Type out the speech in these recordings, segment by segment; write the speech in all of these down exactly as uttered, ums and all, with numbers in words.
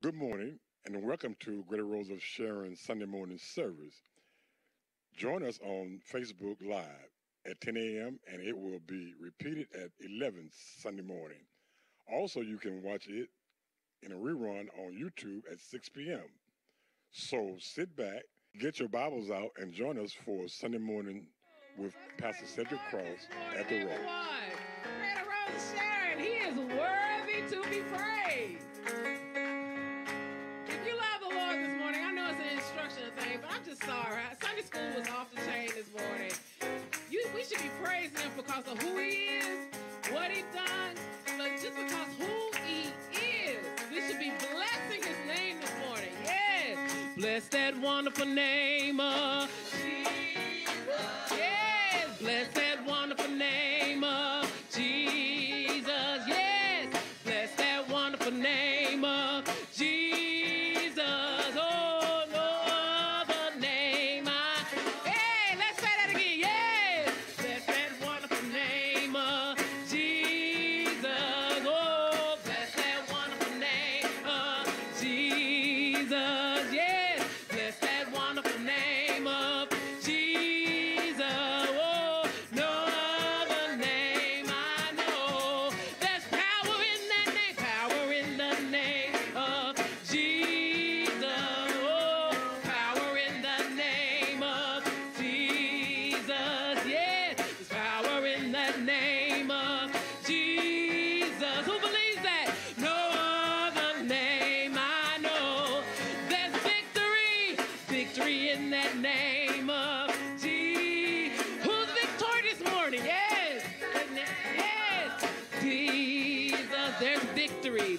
Good morning and welcome to Greater Rose of Sharon Sunday morning service. Join us on Facebook Live at ten a m and it will be repeated at eleven Sunday morning. Also, you can watch it in a rerun on YouTube at six p m So sit back, get your Bibles out, and join us for Sunday morning with Pastor Sedrick Cross at the Rose. Greater Rose of Sharon, he is worthy to be praised. Thing, but I'm just sorry. Sunday school was off the chain this morning. You, we should be praising him because of who he is, what he's done, but just because who he is, we should be blessing his name this morning. Yes, bless that wonderful name of Jesus. Yes, bless that wonderful name of Jesus. Yes, bless that wonderful name of Jesus. Oh.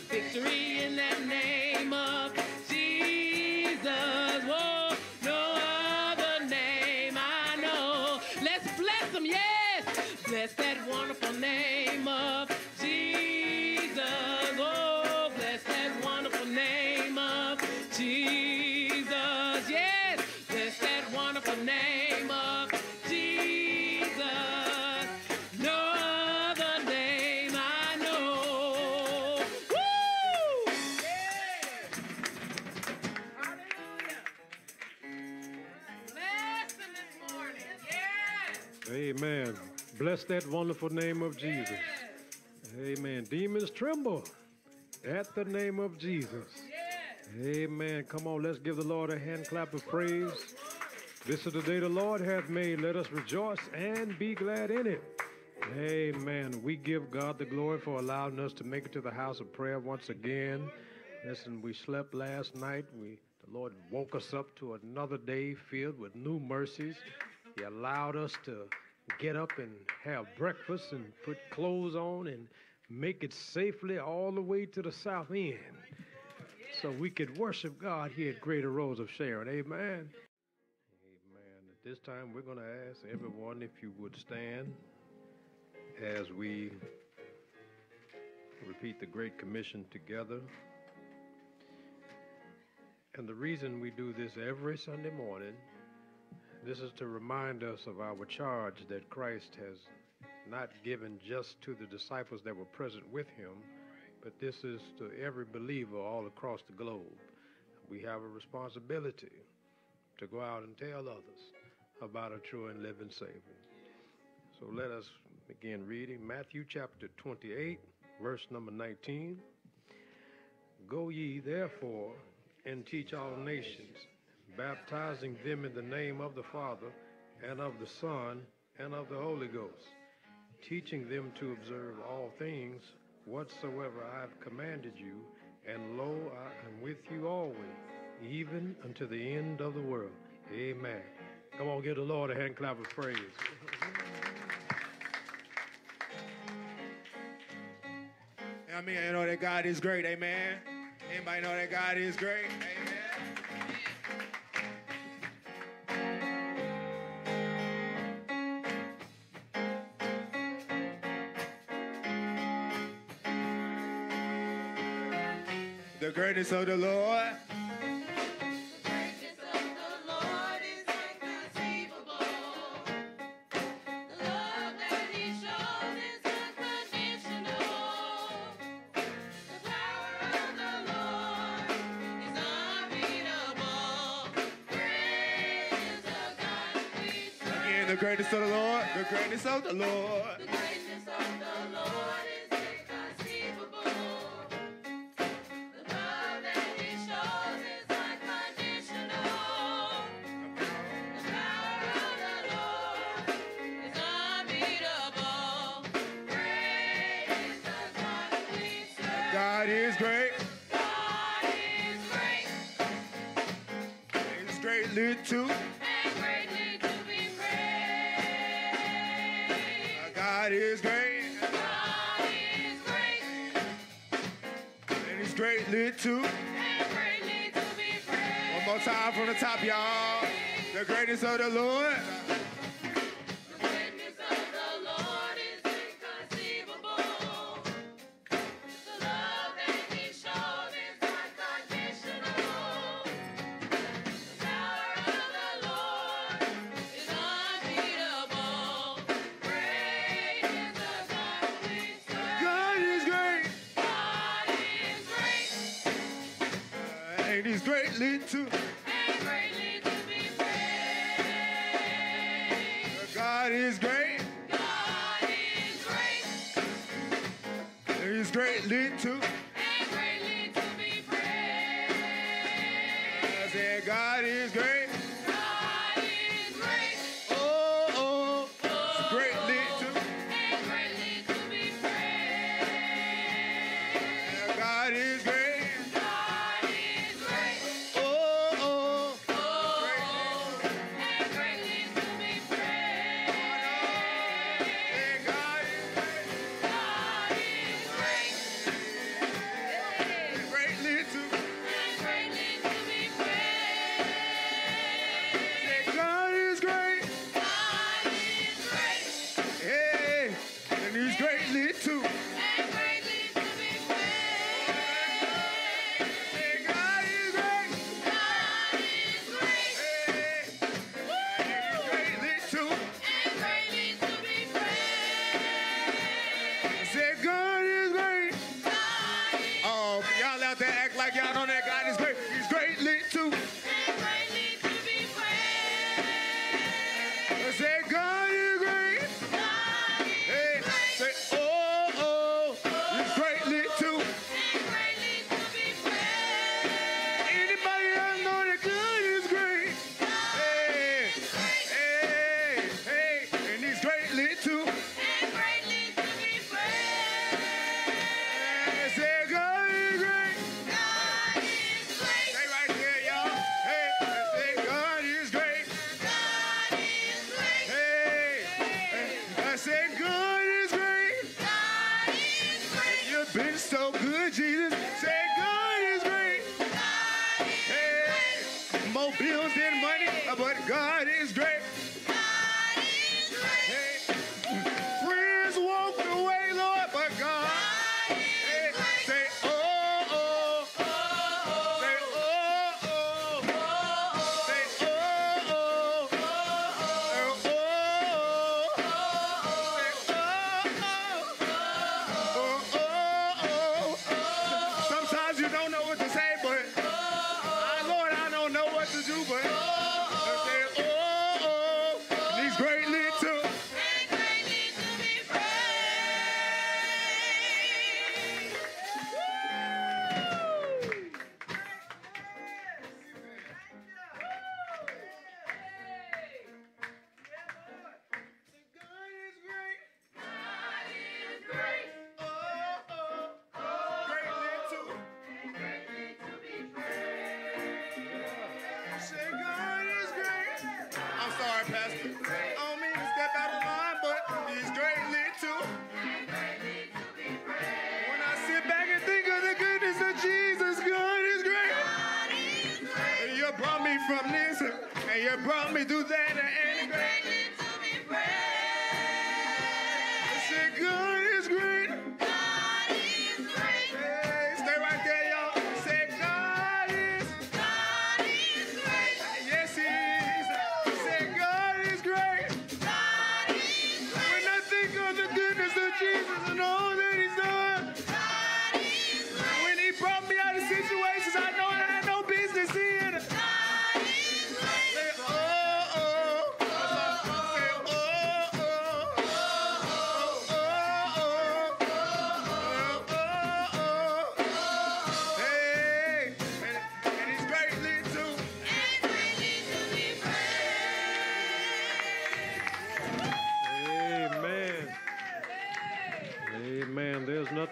Victory in that name of Jesus. Whoa, no other name I know. Let's bless him, yes. Bless that wonderful name of Jesus. Oh, bless that wonderful name of Jesus. Yes, bless that wonderful name of Jesus. Amen. Bless that wonderful name of Jesus. Yes. Amen. Demons tremble at the name of Jesus. Yes. Amen. Come on, let's give the Lord a hand clap of praise. This is the day the Lord hath made. Let us rejoice and be glad in it. Amen. We give God the glory for allowing us to make it to the house of prayer once again. Listen, we slept last night. We, the Lord woke us up to another day filled with new mercies. He allowed us to get up and have breakfast and put clothes on and make it safely all the way to the south end so we could worship God here at Greater Rose of Sharon. Amen. Amen. At this time, we're going to ask everyone if you would stand as we repeat the Great Commission together. And the reason we do this every Sunday morning, this is to remind us of our charge that Christ has not given just to the disciples that were present with him, but this is to every believer all across the globe. We have a responsibility to go out and tell others about a true and living Savior. So let us begin reading Matthew chapter twenty-eight, verse number nineteen. Go ye therefore and teach all nations, baptizing them in the name of the Father, and of the Son, and of the Holy Ghost, teaching them to observe all things whatsoever I have commanded you, and lo, I am with you always, even unto the end of the world. Amen. Come on, give the Lord a hand clap of praise. I mean, I know that God is great, amen. Anybody know that God is great? Amen. The greatness of the Lord. The greatness of the Lord is inconceivable. The love that he shows is unconditional. The power of the Lord The greatness of the Lord, the greatness of the Lord. The greatness of the Lord is inconceivable. The love that he shows is unconditional. The power of the Lord is unbeatable. Great is the God we serve. God is great. God is great. He is greatly too. God is great. God is great. And he's greatly too. And greatly to be praised. One more time from the top, y'all. The greatness of the Lord. The greatness of the Lord is inconceivable. The love that he shows is unconditional. The power of the Lord is unbeatable. He's greatly to and greatly to be praised. God is great. God is great. He's greatly to and greatly to be praised. I said, God is great. God is great. Oh, oh, oh, greatly to and greatly to be praised. God is great.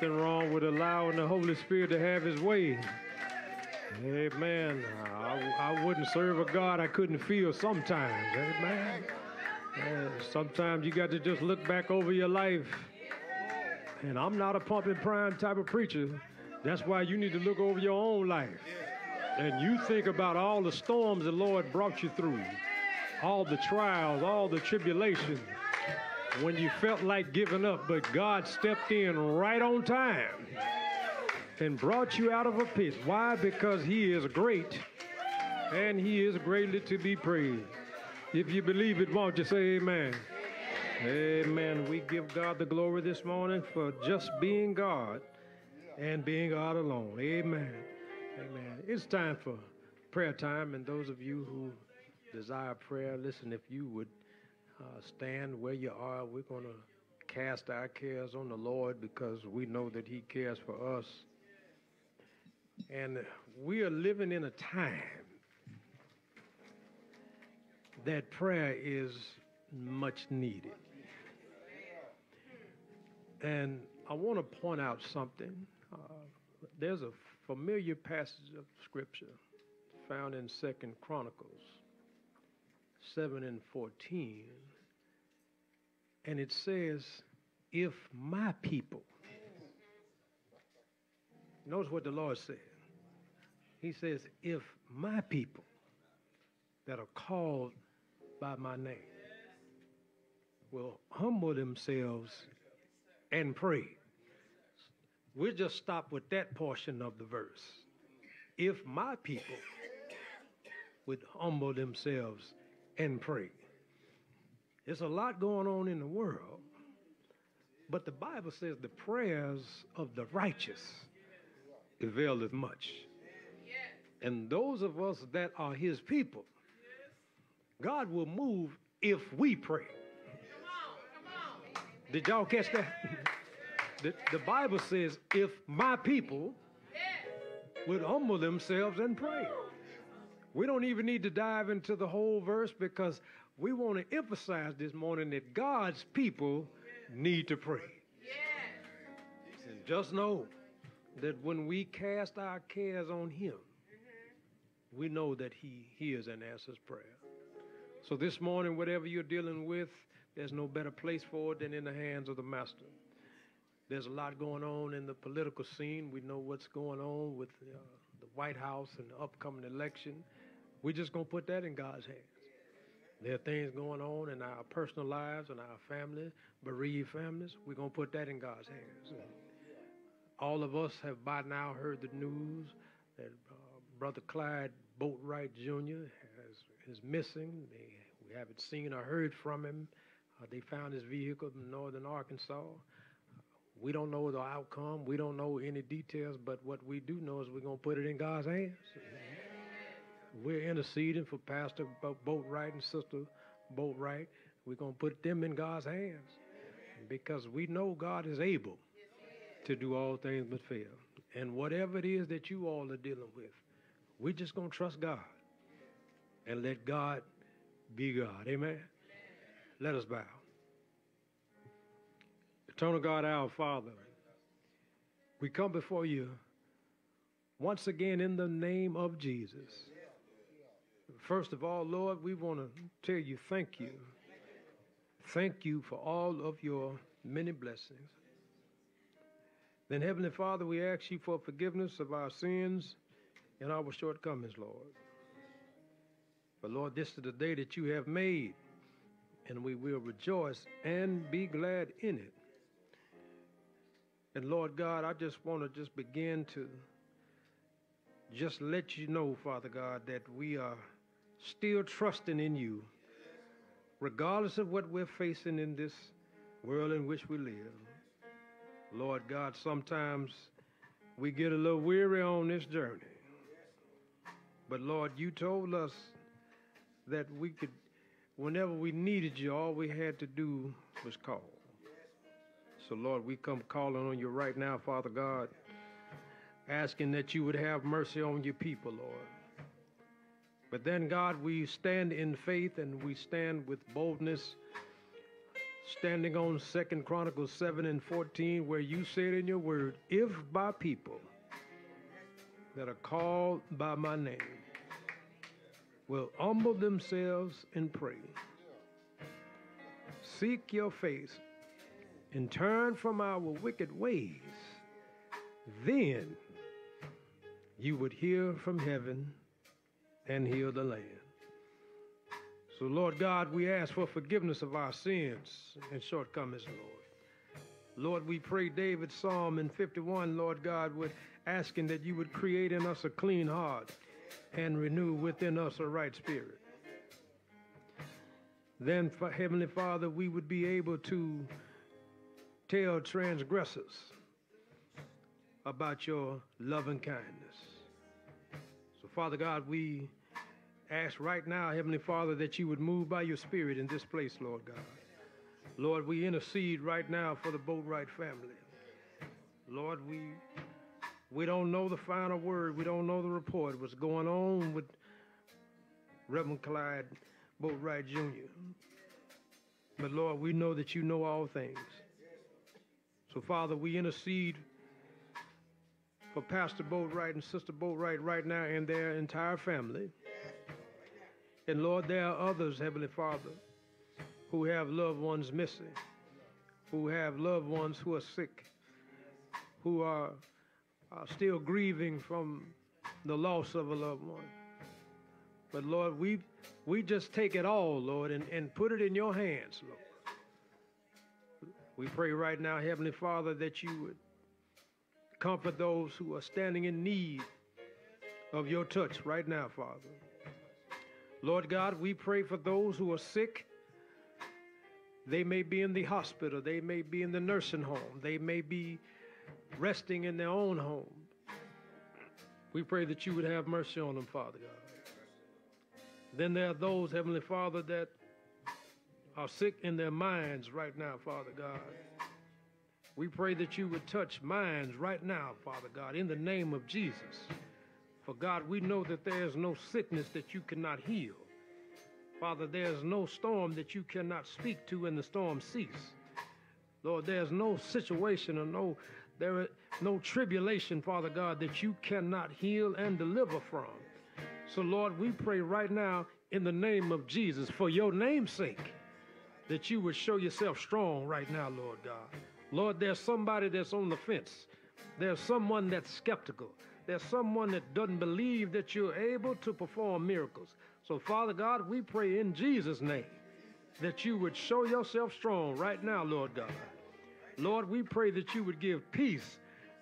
nothing wrong with allowing the Holy Spirit to have his way. Amen. I, I wouldn't serve a God I couldn't feel sometimes. Amen. Uh, sometimes you got to just look back over your life. And I'm not a pump and prime type of preacher. That's why you need to look over your own life. And you think about all the storms the Lord brought you through, all the trials, all the tribulations, when you felt like giving up, but God stepped in right on time and brought you out of a pit. Why? Because he is great, and he is greatly to be praised. If you believe it, won't you say amen? Amen. We give God the glory this morning for just being God and being God alone. Amen. Amen. It's time for prayer time, and those of you who desire prayer, listen, if you would uh, stand where you are, we're going to cast our cares on the Lord because we know that he cares for us. And we are living in a time that prayer is much needed. And I want to point out something. Uh, there's a familiar passage of Scripture found in Second Chronicles seven and fourteen, and it says, if my people, notice what the Lord said. He says, if my people that are called by my name will humble themselves and pray. We'll just stop with that portion of the verse. If my people would humble themselves and pray. There's a lot going on in the world, but the Bible says the prayers of the righteous availeth much. And those of us that are his people, God will move if we pray. Did y'all catch that? The, the Bible says, if my people would humble themselves and pray. We don't even need to dive into the whole verse because we want to emphasize this morning that God's people need to pray. And just know that when we cast our cares on him, we know that he hears and answers prayer. So this morning, whatever you're dealing with, there's no better place for it than in the hands of the Master. There's a lot going on in the political scene. We know what's going on with uh, the White House and the upcoming election. We're just going to put that in God's hands. There are things going on in our personal lives and our families, bereaved families. We're going to put that in God's hands. And all of us have by now heard the news that uh, Brother Clyde Boatwright Junior has, is missing. They, we haven't seen or heard from him. Uh, they found his vehicle in northern Arkansas. We don't know the outcome. We don't know any details, but what we do know is we're going to put it in God's hands. We're interceding for Pastor Boatwright and Sister Boatwright. We're going to put them in God's hands because we know God is able to do all things but fail. And whatever it is that you all are dealing with, we're just going to trust God and let God be God. Amen? Let us bow. Eternal God, our Father, we come before you once again in the name of Jesus. First of all, Lord, we want to tell you thank you. Thank you for all of your many blessings. Then, Heavenly Father, we ask you for forgiveness of our sins and our shortcomings, Lord. But, Lord, this is the day that you have made, and we will rejoice and be glad in it. And Lord God, I just want to just begin to just let you know, Father God, that we are still trusting in you, regardless of what we're facing in this world in which we live. Lord God, sometimes we get a little weary on this journey. But Lord, you told us that we could, whenever we needed you, all we had to do was call. So, Lord, we come calling on you right now, Father God, asking that you would have mercy on your people, Lord. But then, God, we stand in faith and we stand with boldness, standing on Second Chronicles seven and fourteen, where you said in your word, if by people that are called by my name will humble themselves and pray, seek your face, and turn from our wicked ways, then you would hear from heaven and heal the land. So, Lord God, we ask for forgiveness of our sins and shortcomings, Lord. Lord, we pray David's Psalm in fifty-one, Lord God, with asking that you would create in us a clean heart and renew within us a right spirit. Then, for Heavenly Father, we would be able to tell transgressors about your love and kindness. So, Father God, we ask right now, Heavenly Father, that you would move by your Spirit in this place, Lord God. Lord, we intercede right now for the Boatwright family. Lord, we we don't know the final word. We don't know the report, what's going on with Reverend Clyde Boatwright Junior But, Lord, we know that you know all things. So, Father, we intercede for Pastor Boatwright and Sister Boatwright right now and their entire family. And Lord, there are others, Heavenly Father, who have loved ones missing, who have loved ones who are sick, who are, are still grieving from the loss of a loved one. But Lord, we, we just take it all, Lord, and, and put it in your hands, Lord. We pray right now, Heavenly Father, that you would comfort those who are standing in need of your touch right now, Father. Lord God, we pray for those who are sick. They may be in the hospital. They may be in the nursing home. They may be resting in their own home. We pray that you would have mercy on them, Father God. Then there are those, Heavenly Father, that are sick in their minds right now, Father God. We pray that you would touch minds right now, Father God, in the name of Jesus. For God, we know that there is no sickness that you cannot heal. Father, there is no storm that you cannot speak to and the storm cease. Lord, there is no situation or no, there is no tribulation, Father God, that you cannot heal and deliver from. So, Lord, we pray right now in the name of Jesus, for your name's sake, that you would show yourself strong right now, Lord God. Lord, there's somebody that's on the fence. There's someone that's skeptical. There's someone that doesn't believe that you're able to perform miracles. So, Father God, we pray in Jesus' name that you would show yourself strong right now, Lord God. Lord, we pray that you would give peace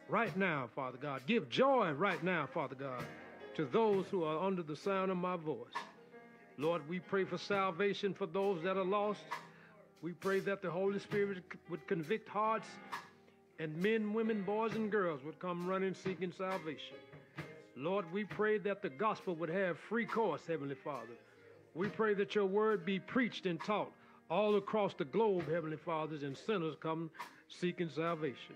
right now, Father God. Give joy right now, Father God, to those who are under the sound of my voice. Lord, we pray for salvation for those that are lost. We pray that the Holy Spirit would convict hearts, and men, women, boys, and girls would come running seeking salvation. Lord, we pray that the gospel would have free course, Heavenly Father. We pray that your word be preached and taught all across the globe, Heavenly Fathers, and sinners come seeking salvation.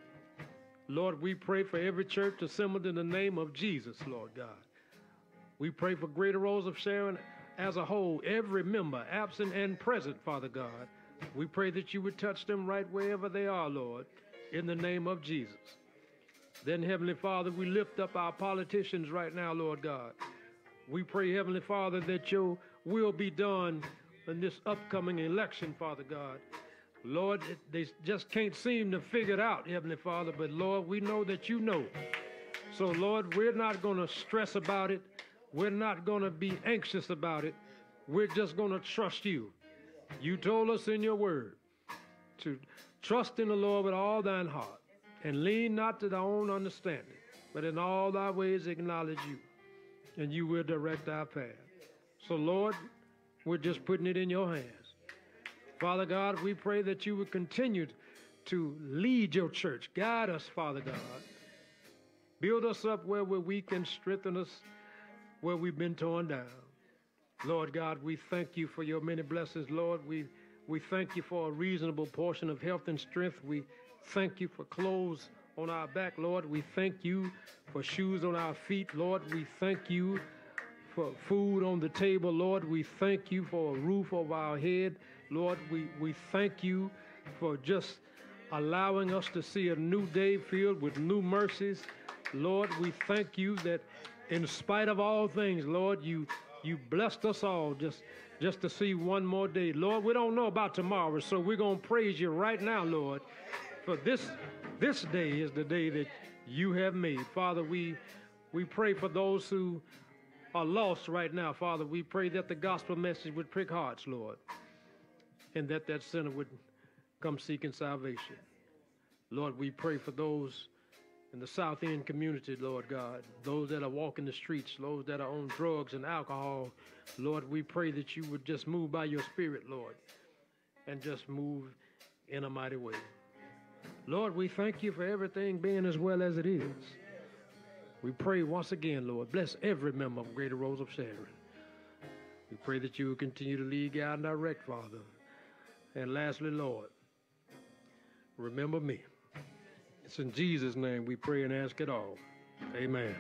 Lord, we pray for every church assembled in the name of Jesus, Lord God. We pray for Greater Rose of Sharon as a whole, every member, absent and present, Father God. We pray that you would touch them right wherever they are, Lord, in the name of Jesus. Then, Heavenly Father, we lift up our politicians right now, Lord God. We pray, Heavenly Father, that your will be done in this upcoming election, Father God. Lord, they just can't seem to figure it out, Heavenly Father, but Lord, we know that you know. So, Lord, we're not going to stress about it. We're not going to be anxious about it. We're just going to trust you. You told us in your word to trust in the Lord with all thine heart and lean not to thy own understanding, but in all thy ways acknowledge you, and you will direct our path. So, Lord, we're just putting it in your hands. Father God, we pray that you would continue to lead your church. Guide us, Father God. Build us up where we're weak and strengthen us where we've been torn down. Lord God, we thank you for your many blessings, Lord. We, we thank you for a reasonable portion of health and strength. We thank you for clothes on our back, Lord. We thank you for shoes on our feet, Lord. We thank you for food on the table, Lord. We thank you for a roof over our head, Lord. We, we thank you for just allowing us to see a new day filled with new mercies. Lord, we thank you that in spite of all things, Lord, you you blessed us all just, just to see one more day. Lord, we don't know about tomorrow, so we're going to praise you right now, Lord, for this this day is the day that you have made. Father, we, we pray for those who are lost right now, Father. We pray that the gospel message would prick hearts, Lord, and that that sinner would come seeking salvation. Lord, we pray for those in the South End community, Lord God, those that are walking the streets, those that are on drugs and alcohol. Lord, we pray that you would just move by your Spirit, Lord, and just move in a mighty way. Lord, we thank you for everything being as well as it is. We pray once again, Lord, bless every member of Greater Rose of Sharon. We pray that you will continue to lead, guide, and direct, Father. And lastly, Lord, remember me. It's in Jesus' name we pray and ask it all. Amen.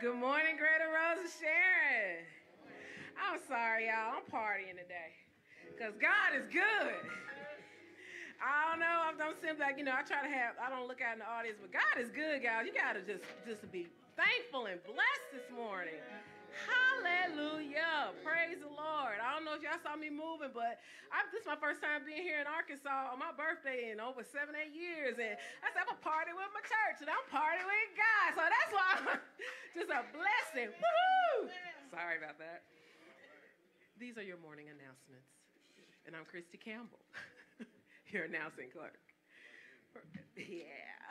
Good morning, Greater Rose of Sharon. I'm sorry, y'all. I'm partying today because God is good. I don't know. I don't seem like, you know, I try to have, I don't look out in the audience, but God is good, guys. You got to just, just be thankful and blessed this morning. Hallelujah. Praise the Lord. I don't know if y'all saw me moving, but I, this is my first time being here in Arkansas on my birthday in over seven, eight years. And I said, I'm a party with my church, and I'm partying with God. So that's why I'm just a blessing. Woo-hoo! Sorry about that. These are your morning announcements. And I'm Christy Campbell. Your announcing clerk. Yeah.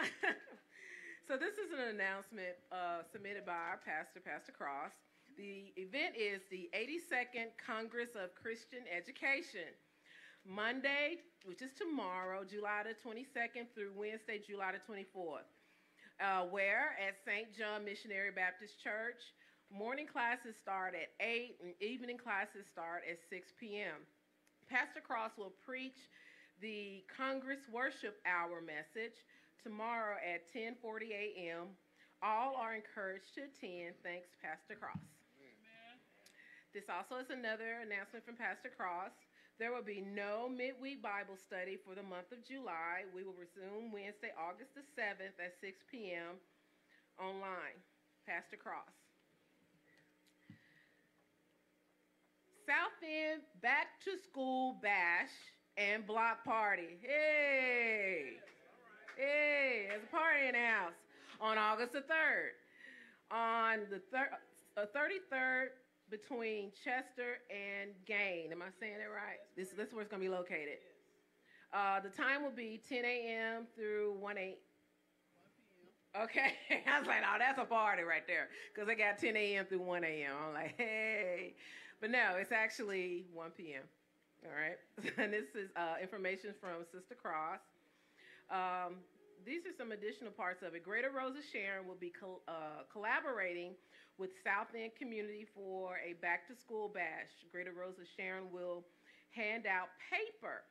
So this is an announcement uh, submitted by our pastor, Pastor Cross. The event is the eighty-second Congress of Christian Education. Monday, which is tomorrow, July the twenty-second through Wednesday, July the twenty-fourth. Uh, where at Saint John Missionary Baptist Church, morning classes start at eight and evening classes start at six p m Pastor Cross will preach the Congress Worship Hour message tomorrow at ten forty a m All are encouraged to attend. Thanks, Pastor Cross. Amen. This also is another announcement from Pastor Cross. There will be no midweek Bible study for the month of July. We will resume Wednesday, August the seventh at six p m online. Pastor Cross. South End Back to School Bash and block party. Hey, hey, there's a party in the house on August the third. On the thir uh, thirty-third between Chester and Gain. Am I saying that right? This, this is where it's going to be located. Uh, the time will be ten a m through one eight. Okay, I was like, oh, that's a party right there, because they got ten a m through one a m I'm like, hey. But no, it's actually one p m All right, and this is uh, information from Sister Cross. Um, these are some additional parts of it. Greater Rose of Sharon will be col uh, collaborating with South End Community for a back-to-school bash. Greater Rose of Sharon will hand out paper.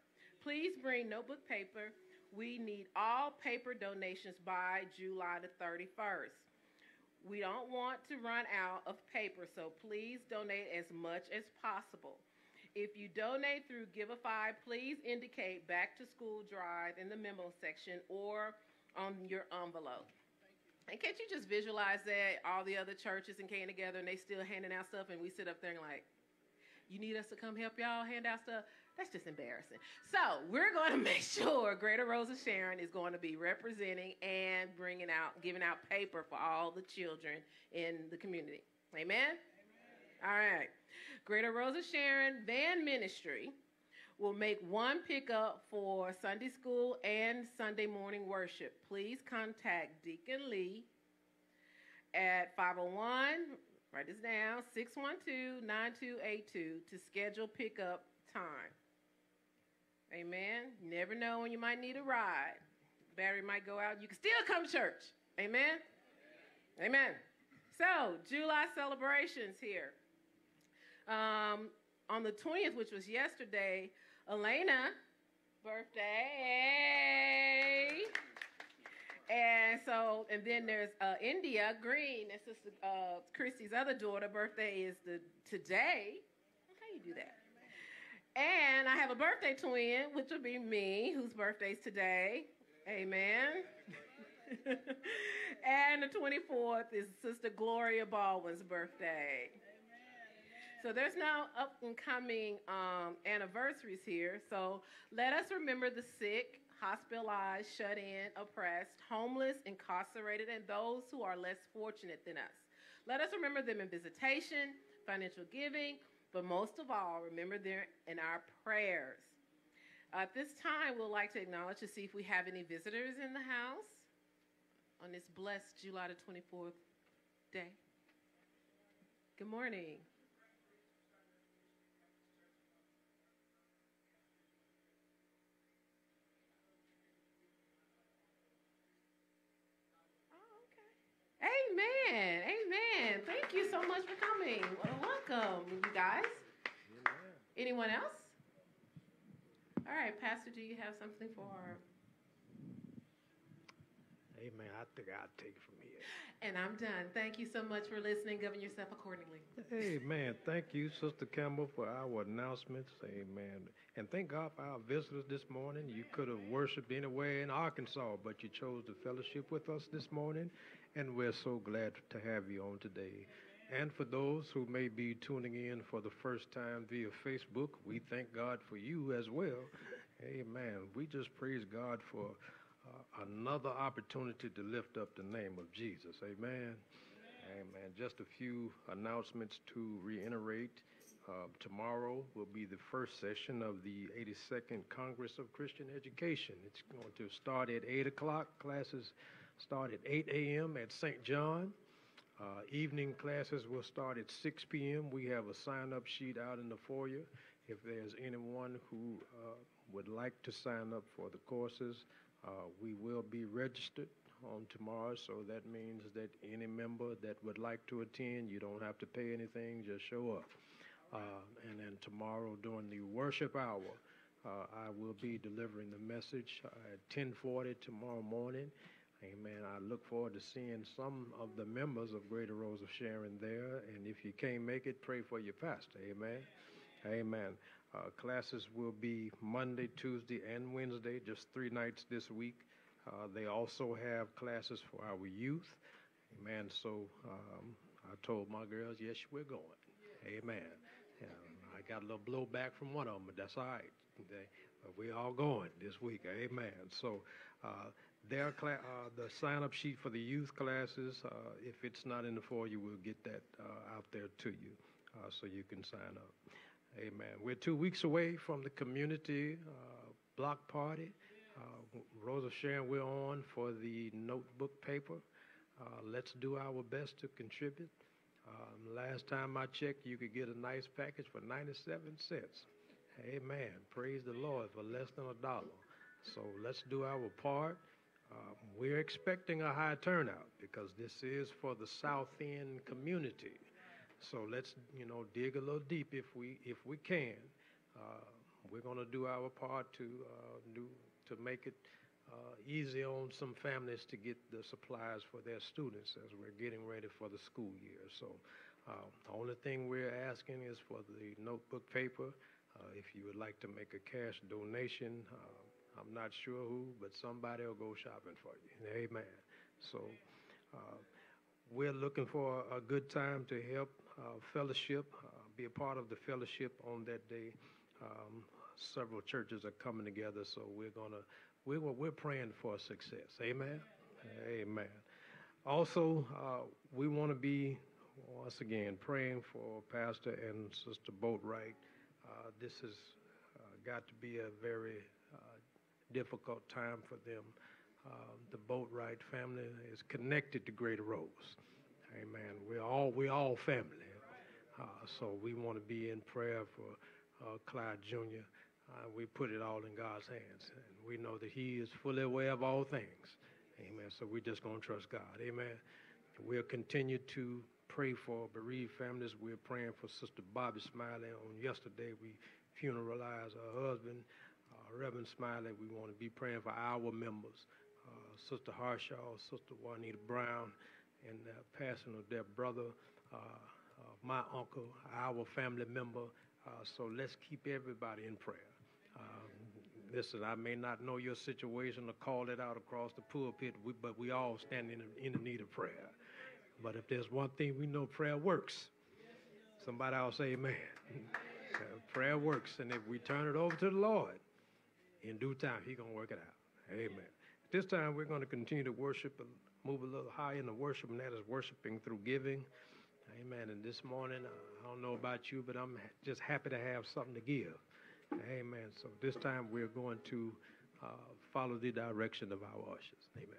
Please bring notebook paper. We need all paper donations by July the thirty-first. We don't want to run out of paper, so please donate as much as possible. If you donate through Giveify, please indicate Back to School Drive in the memo section or on your envelope. And can't you just visualize that? All the other churches and came together and they still handing out stuff, and we sit up there and like, you need us to come help y'all hand out stuff? That's just embarrassing. So we're going to make sure Greater Rose of Sharon is going to be representing and bringing out, giving out paper for all the children in the community. Amen? All right. Greater Rose of Sharon Van Ministry will make one pickup for Sunday school and Sunday morning worship. Please contact Deacon Lee at five oh one, write this down, six one two, nine two eight two to schedule pickup time. Amen. You never know when you might need a ride. Battery might go out. You can still come to church. Amen. Amen. So, July celebrations here. Um, on the twentieth, which was yesterday, Elena birthday, and so and then there's uh, India Green. That's Sister uh, Christy's other daughter. Birthday is the today. How you do that? And I have a birthday twin, which will be me, whose birthday's today. Amen. And the twenty-fourth is Sister Gloria Baldwin's birthday. So there's now up-and-coming um, anniversaries here. So let us remember the sick, hospitalized, shut-in, oppressed, homeless, incarcerated, and those who are less fortunate than us. Let us remember them in visitation, financial giving, but most of all, remember them in our prayers. Uh, at this time, we'd like to acknowledge to see if we have any visitors in the house on this blessed July the twenty-fourth day. Good morning. Amen. Amen. Thank you so much for coming. Well, welcome, you guys. Amen. Anyone else? All right, Pastor, do you have something for our Amen. I think I'll take it from here. And I'm done. Thank you so much for listening. Govern yourself accordingly. Amen. Thank you, Sister Campbell, for our announcements. Amen. And thank God for our visitors this morning. You could have worshipped anywhere in Arkansas, but you chose to fellowship with us this morning, and we're so glad to have you on today. And for those who may be tuning in for the first time via Facebook, we thank God for you as well. Amen. We just praise God for uh, another opportunity to lift up the name of Jesus. Amen. Amen. Amen. Just a few announcements to reiterate. Uh, tomorrow will be the first session of the eighty-second Congress of Christian Education. It's going to start at eight o'clock. Classes start at eight a.m. at Saint John. Uh, evening classes will start at six p.m. We have a sign-up sheet out in the foyer. If there's anyone who uh, would like to sign up for the courses, uh, we will be registered on tomorrow, so that means that any member that would like to attend, you don't have to pay anything, just show up. Uh, and then tomorrow during the worship hour, uh, I will be delivering the message at ten forty tomorrow morning. Amen. I look forward to seeing some of the members of Greater Rose of Sharon there. And if you can't make it, pray for your pastor. Amen. Amen. Amen. Uh, classes will be Monday, Tuesday, and Wednesday, just three nights this week. Uh, they also have classes for our youth. Amen. So um, I told my girls, yes, we're going. Yeah. Amen. Um, I got a little blowback from one of them, but that's all right. They, uh, we're all going this week. Amen. So... Uh, Their cla uh, the sign-up sheet for the youth classes, uh, if it's not in the foyer, we'll get that uh, out there to you uh, so you can sign up. Amen. We're two weeks away from the community uh, block party. Uh, Rose of Sharon, we're on for the notebook paper. Uh, let's do our best to contribute. Um, last time I checked, you could get a nice package for ninety-seven cents. Amen. Praise the Lord for less than a dollar. So let's do our part. Um, we're expecting a high turnout because this is for the South End community. So let's, you know, dig a little deep if we if we can. Uh, we're going to do our part to uh, do to make it uh, easy on some families to get the supplies for their students as we're getting ready for the school year. So uh, the only thing we're asking is for the notebook paper. Uh, if you would like to make a cash donation. Uh, I'm not sure who, but somebody will go shopping for you. Amen. So uh, we're looking for a good time to help uh, fellowship, uh, be a part of the fellowship on that day. Um, several churches are coming together, so we're going to, we're, we're praying for success. Amen. Amen. Also, uh, we want to be, once again, praying for Pastor and Sister Boatwright. Uh, this has uh, got to be a very difficult time for them. Uh, the Boatwright family is connected to Greater Rose. Amen. We're all, we're all family. Uh, so we want to be in prayer for uh, Clyde Junior Uh, we put it all in God's hands. And we know that he is fully aware of all things. Amen. So we're just going to trust God. Amen. We'll continue to pray for bereaved families. We're praying for Sister Bobby Smiley. On yesterday, we funeralized her husband, Reverend Smiley. We want to be praying for our members, uh, Sister Harshaw, Sister Juanita Brown, and the passing of their brother, uh, uh, my uncle, our family member. Uh, so let's keep everybody in prayer. Um, listen, I may not know your situation or call it out across the pulpit, we, but we all stand in, in the need of prayer. But if there's one thing we know, prayer works. Somebody else say amen. Uh, prayer works, and if we turn it over to the Lord, in due time, he's going to work it out. Amen. At this time, we're going to continue to worship and move a little higher in the worship, and that is worshiping through giving. Amen. And this morning, I don't know about you, but I'm just happy to have something to give. Amen. So this time, we're going to uh, follow the direction of our ushers. Amen.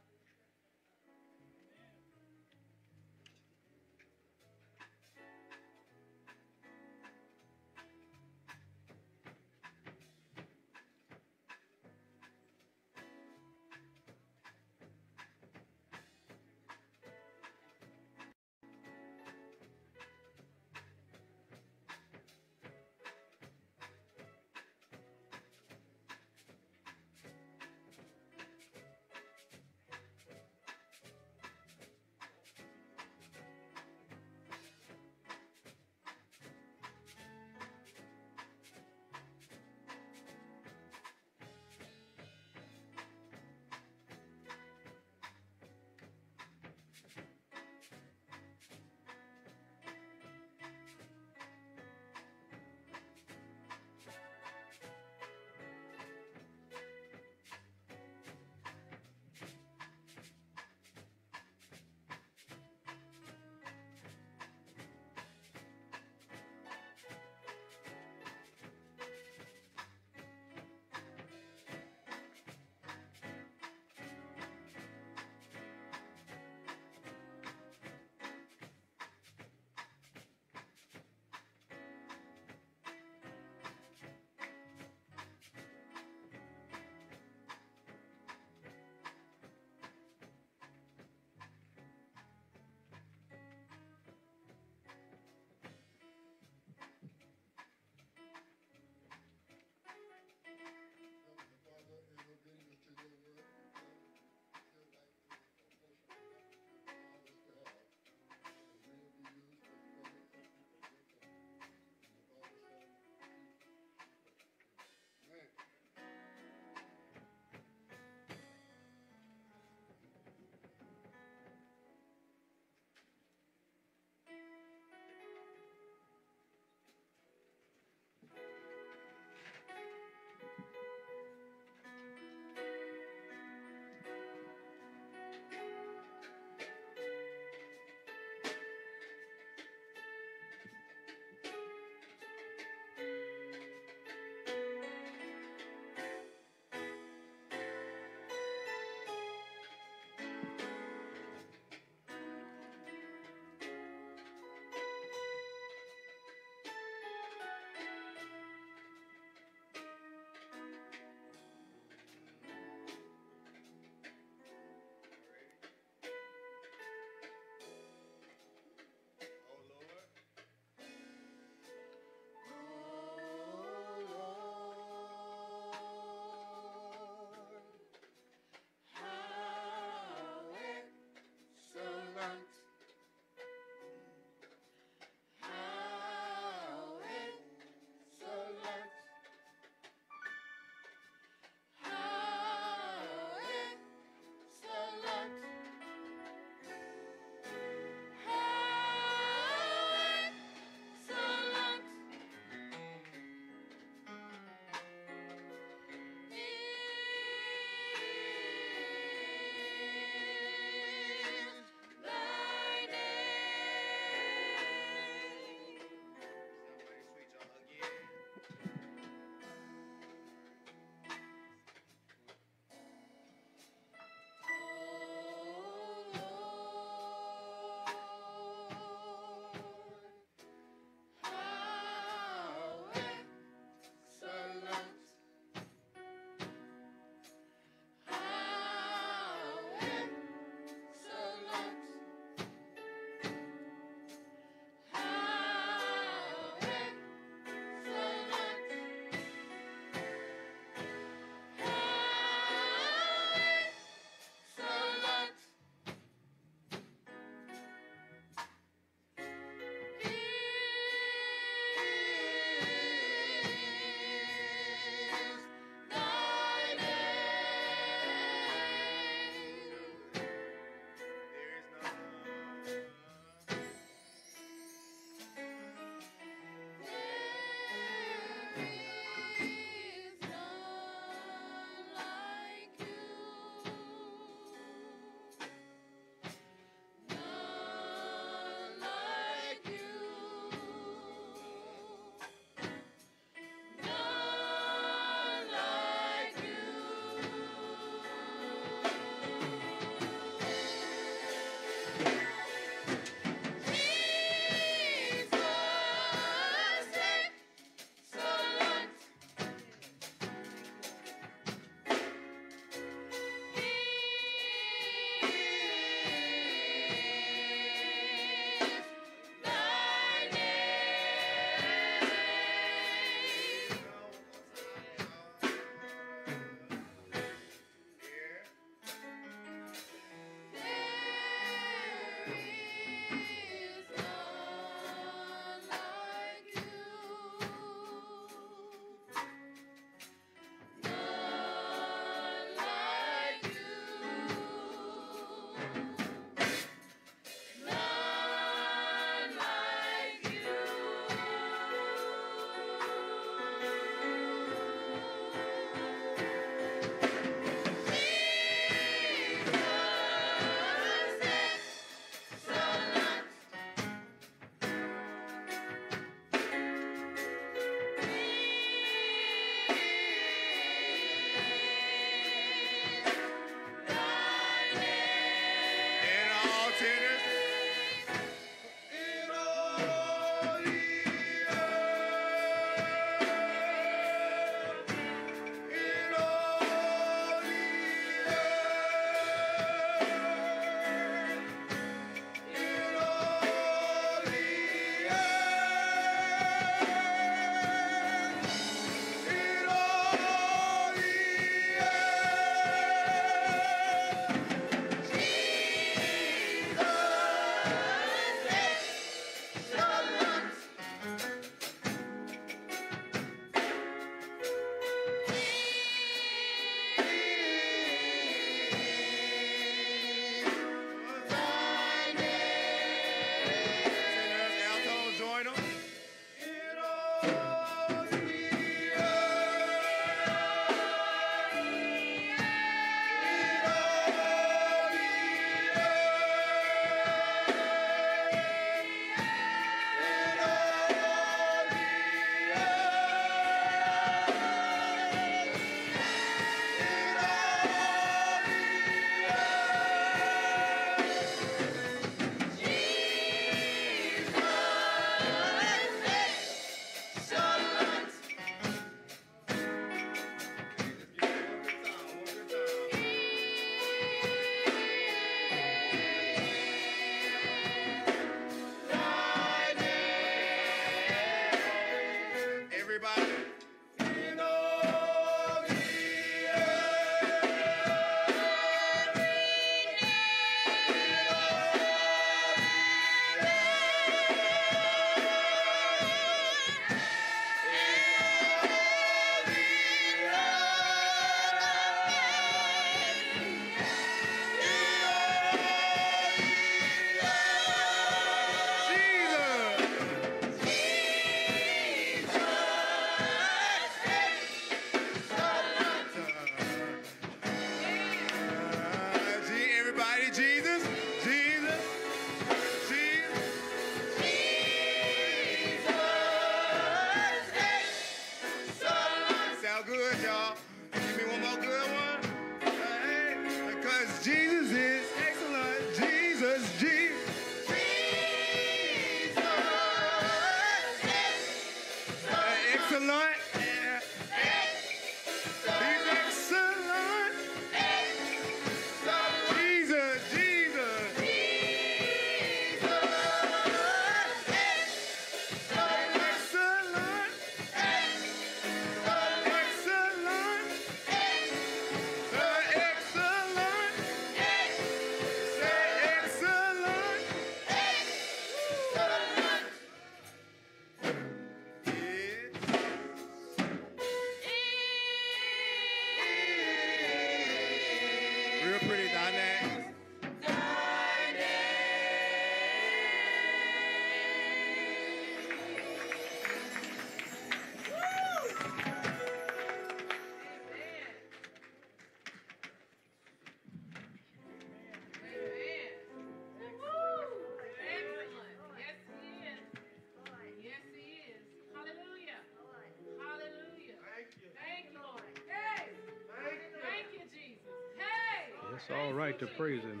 It's all right to praise him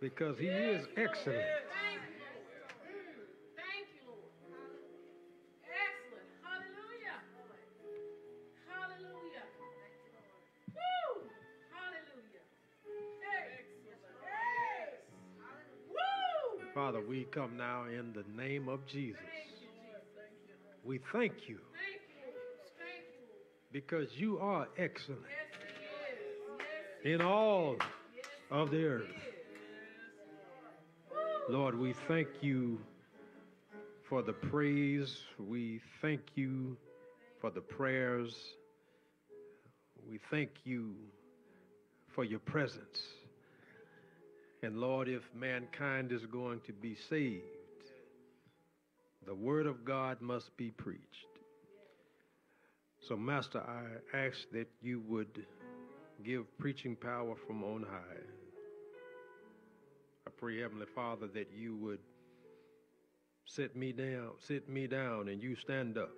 because he is excellent. Father, we come now in the name of Jesus. We thank you because you are excellent in all of the earth. Lord, we thank you for the praise. We thank you for the prayers. We thank you for your presence. And Lord, if mankind is going to be saved, the word of God must be preached. So, Master, I ask that you would give preaching power from on high. I pray, Heavenly Father, that you would sit me down, sit me down, and you stand up.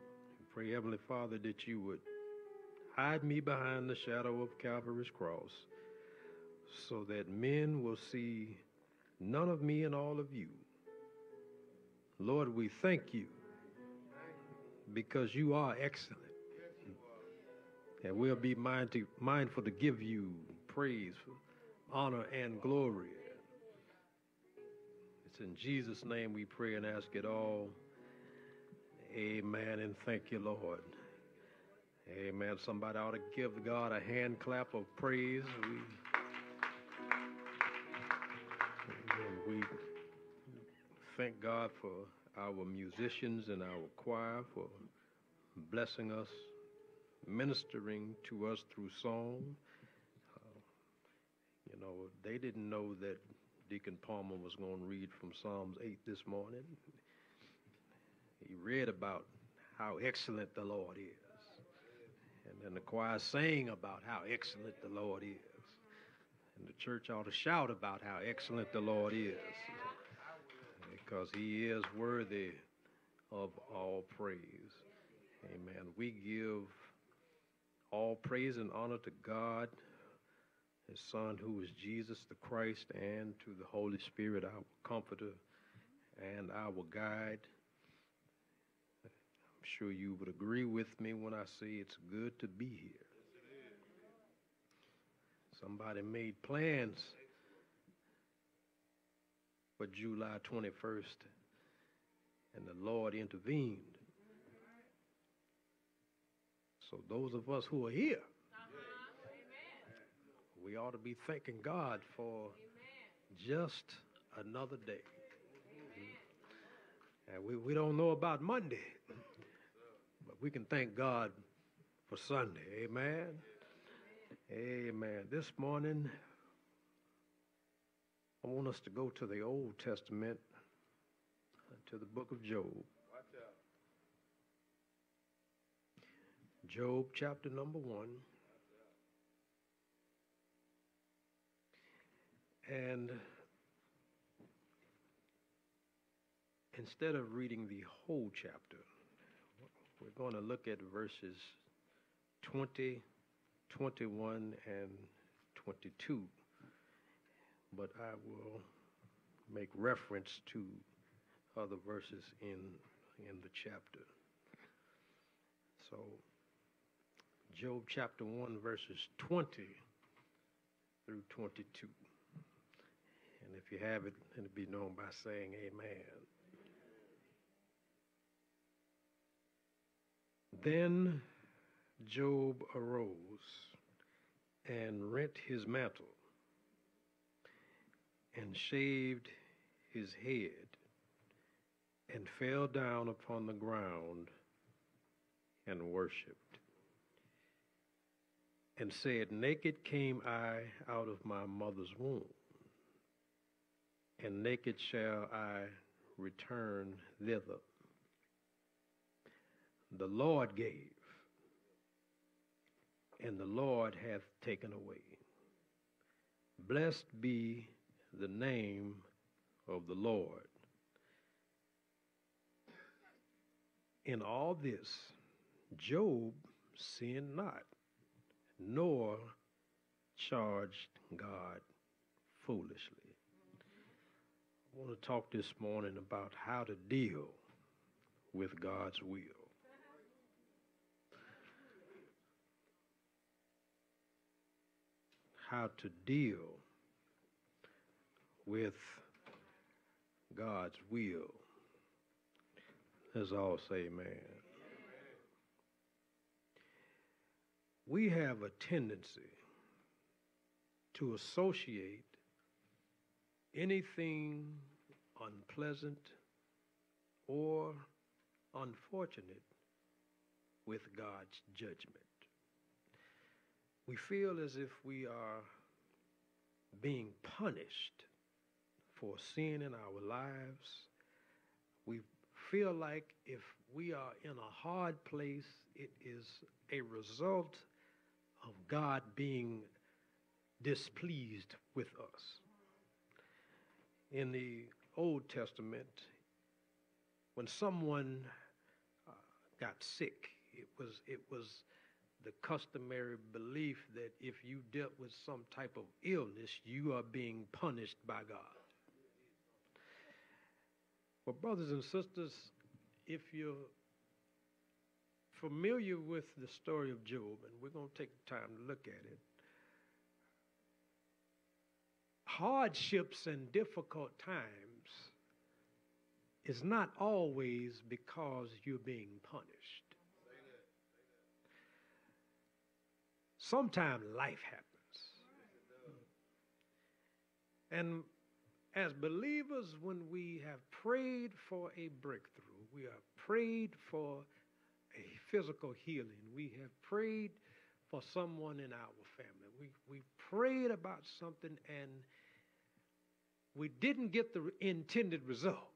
I pray, Heavenly Father, that you would hide me behind the shadow of Calvary's cross, so that men will see none of me and all of you. Lord, we thank you because you are excellent. And we'll be mind to, mindful to give you praise, honor, and glory. It's in Jesus' name we pray and ask it all. Amen, and thank you, Lord. Amen. Somebody ought to give God a hand clap of praise. We And we thank God for our musicians and our choir for blessing us, ministering to us through song. Uh, you know, they didn't know that Deacon Palmer was going to read from Psalms eight this morning. He read about how excellent the Lord is. And then the choir sang about how excellent the Lord is. And the church ought to shout about how excellent the Lord is, because he is worthy of all praise. Amen. We give all praise and honor to God, his Son, who is Jesus the Christ, and to the Holy Spirit, our comforter and our guide. I'm sure you would agree with me when I say it's good to be here. Somebody made plans for July twenty-first, and the Lord intervened. So those of us who are here, we ought to be thanking God for just another day. And we, we don't know about Monday, but we can thank God for Sunday. Amen. Amen. This morning, I want us to go to the Old Testament, to the book of Job. Watch out. Job chapter number one. And instead of reading the whole chapter, we're going to look at verses twenty, twenty-one and twenty-two, but I will make reference to other verses in in the chapter. So Job chapter one, verses twenty through twenty-two. And if you have it, it'll be known by saying amen. Then Job arose and rent his mantle and shaved his head and fell down upon the ground and worshipped and said, naked came I out of my mother's womb, and naked shall I return thither. The Lord gave, and the Lord hath taken away. Blessed be the name of the Lord. In all this, Job sinned not, Noah charged God foolishly. I want to talk this morning about how to deal with God's will. How to deal with God's will. Let's all say amen. Amen. We have a tendency to associate anything unpleasant or unfortunate with God's judgment. We feel as if we are being punished for sin in our lives. We feel like if we are in a hard place, it is a result of God being displeased with us. In the Old Testament, when someone uh, got sick, it was it was the customary belief that if you dealt with some type of illness, you are being punished by God. Well, brothers and sisters, if you're familiar with the story of Job, and we're going to take the time to look at it, hardships and difficult times is not always because you're being punished. Sometimes life happens. And as believers, when we have prayed for a breakthrough, we have prayed for a physical healing, we have prayed for someone in our family, we, we prayed about something and we didn't get the intended result.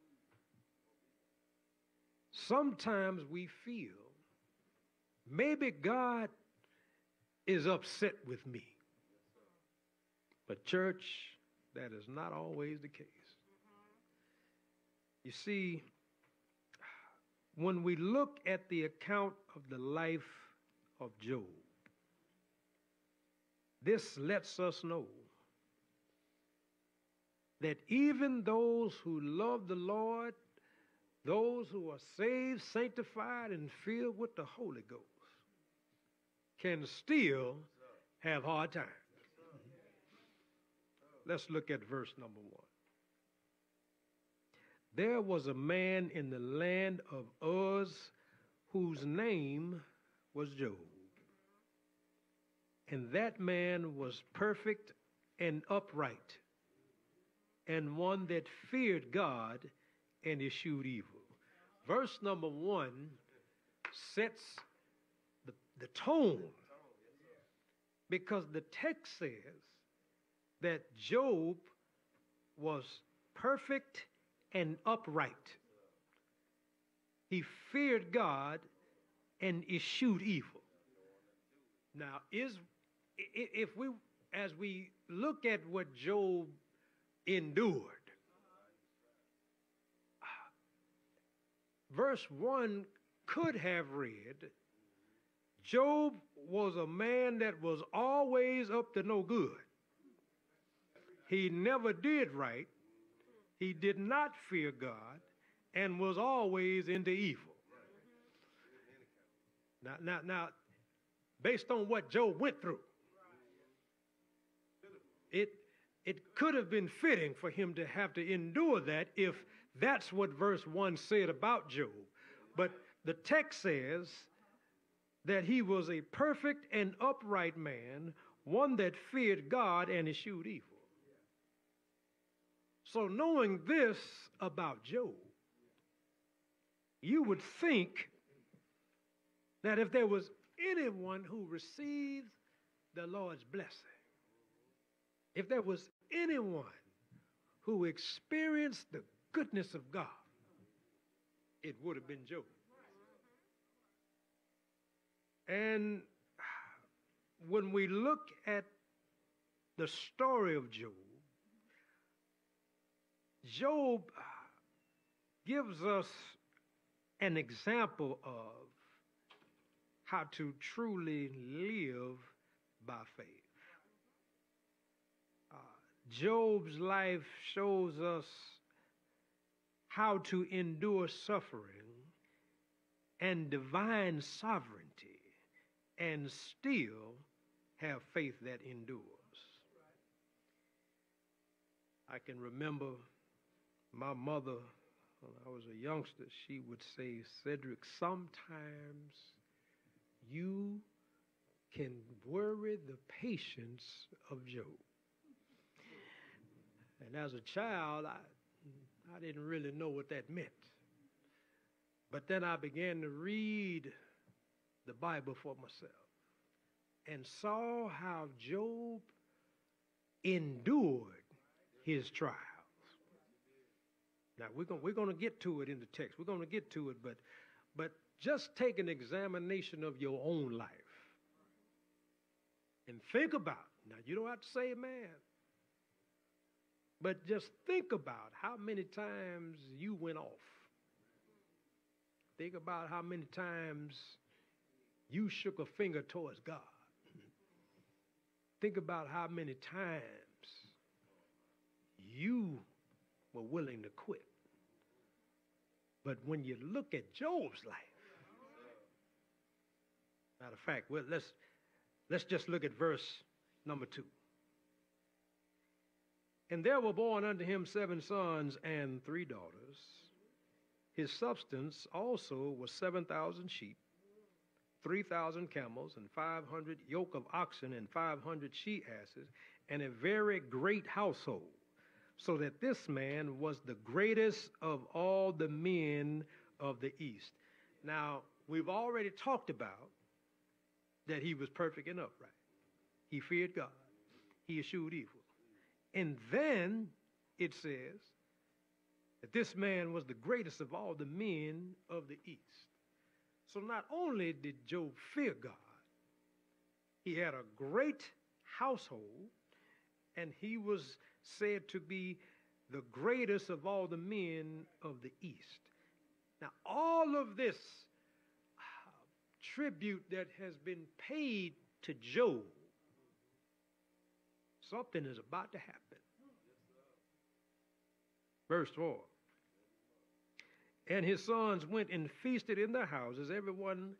Sometimes we feel, maybe God is upset with me. But church, that is not always the case. You see, when we look at the account of the life of Job, this lets us know that even those who love the Lord, those who are saved, sanctified, and filled with the Holy Ghost, can still have hard times. Let's look at verse number one. There was a man in the land of Uz whose name was Job. And that man was perfect and upright, and one that feared God and eschewed evil. Verse number one sets the, the tone, because the text says that Job was perfect and upright. He feared God and eschewed evil. Now, is If we, as we look at what Job endured, verse one could have read, Job was a man that was always up to no good. He never did right. He did not fear God and was always into evil. Now, now, now, based on what Job went through, It, it could have been fitting for him to have to endure that if that's what verse one said about Job. But the text says that he was a perfect and upright man, one that feared God and eschewed evil. So knowing this about Job, you would think that if there was anyone who received the Lord's blessing, if there was anyone who experienced the goodness of God, it would have been Job. And when we look at the story of Job, Job gives us an example of how to truly live by faith. Uh, Job's life shows us how to endure suffering and divine sovereignty and still have faith that endures. I can remember my mother, when I was a youngster, she would say, Sedrick, sometimes you can worry the patience of Job. And as a child, I, I didn't really know what that meant. But then I began to read the Bible for myself and saw how Job endured his trials. Now, we're going we're going to get to it in the text. We're going to get to it, but, but just take an examination of your own life and think about it. Now, you don't have to say man, but just think about how many times you went off. Think about how many times you shook a finger towards God. Think about how many times you were willing to quit. But when you look at Job's life, matter of fact, well, let's, let's just look at verse number two. And there were born unto him seven sons and three daughters. His substance also was seven thousand sheep, three thousand camels, and five hundred yoke of oxen, and five hundred she asses, and a very great household. So that this man was the greatest of all the men of the East. Now, we've already talked about that he was perfect and upright. He feared God. He eschewed evil. And then it says that this man was the greatest of all the men of the East. So not only did Job fear God, he had a great household, and he was said to be the greatest of all the men of the East. Now, all of this uh, tribute that has been paid to Job, something is about to happen. Verse four. And his sons went and feasted in their houses, everyone,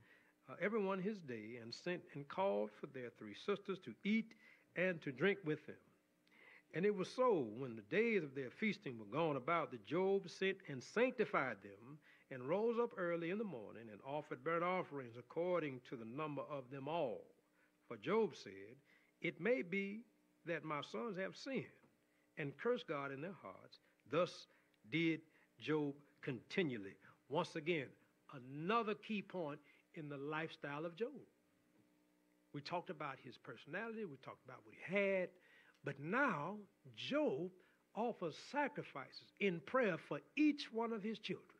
uh, everyone his day, and sent and called for their three sisters to eat and to drink with them. And it was so, when the days of their feasting were gone about, that Job sent and sanctified them, and rose up early in the morning, and offered burnt offerings according to the number of them all. For Job said, it may be that my sons have sinned, and cursed God in their hearts. Thus did Job continually. Once again, another key point in the lifestyle of Job. We talked about his personality, we talked about what he had, but now Job offers sacrifices in prayer for each one of his children.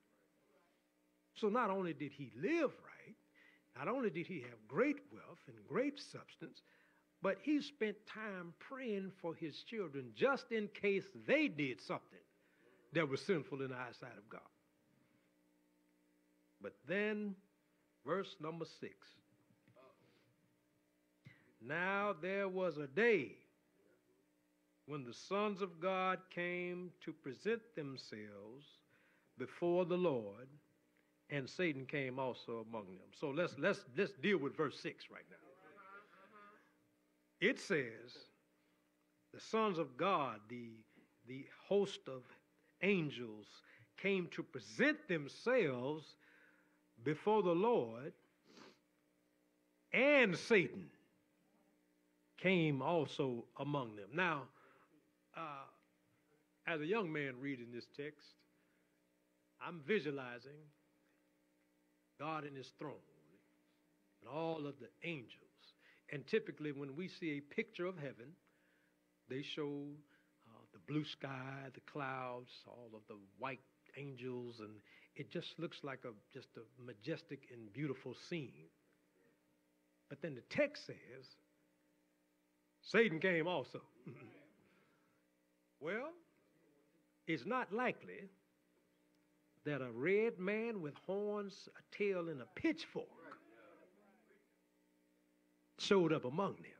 So not only did he live right, not only did he have great wealth and great substance, but he spent time praying for his children just in case they did something that was sinful in the eyesight of God. But then, verse number six. Now there was a day when the sons of God came to present themselves before the Lord, and Satan came also among them. So let's, let's, let's deal with verse six right now. It says, the sons of God, the, the host of angels, came to present themselves before the Lord, and Satan came also among them. Now, Uh, as a young man reading this text, I'm visualizing God in his throne and all of the angels. And typically when we see a picture of heaven, they show uh, the blue sky, the clouds, all of the white angels, and it just looks like a just a majestic and beautiful scene. But then the text says, Satan came also. Well, it's not likely that a red man with horns, a tail, and a pitchfork showed up among them.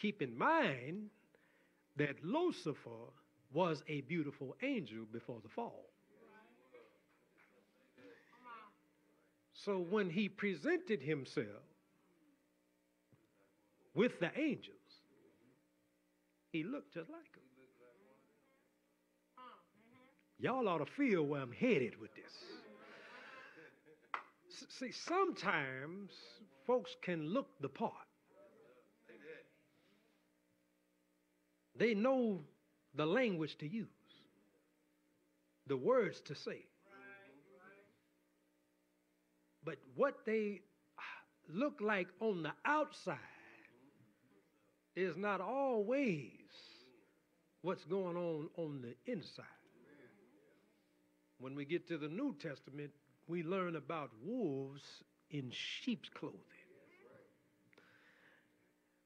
Keep in mind that Lucifer was a beautiful angel before the fall. So when he presented himself with the angels, he looked just like him. Y'all ought to feel where I'm headed with this. See, sometimes folks can look the part. They know the language to use, the words to say. But what they look like on the outside is not always what's going on on the inside. When we get to the New Testament, we learn about wolves in sheep's clothing.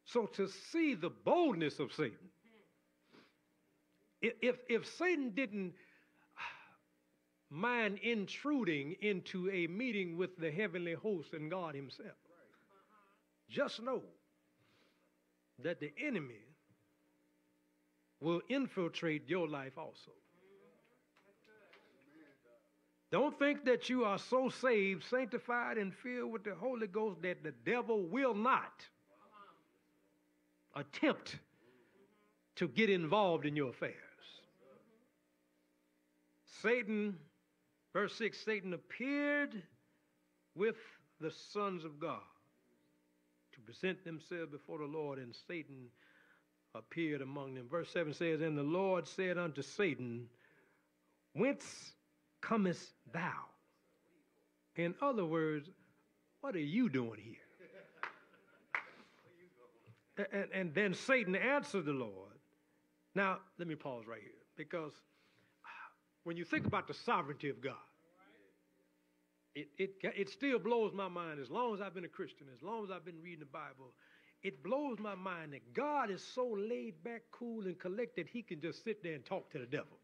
So to see the boldness of Satan, if, if Satan didn't mind intruding into a meeting with the heavenly host and God himself, just know that the enemy will infiltrate your life also. Don't think that you are so saved, sanctified, and filled with the Holy Ghost that the devil will not attempt to get involved in your affairs. Satan, verse six, Satan appeared with the sons of God to present themselves before the Lord, and Satan appeared among them. Verse seven says, and the Lord said unto Satan, whence comest thou? In other words, what are you doing here? And, and then Satan answered the Lord. Now, let me pause right here, because when you think about the sovereignty of God, it, it, it still blows my mind, as long as I've been a Christian, as long as I've been reading the Bible, it blows my mind that God is so laid back, cool, and collected, he can just sit there and talk to the devil.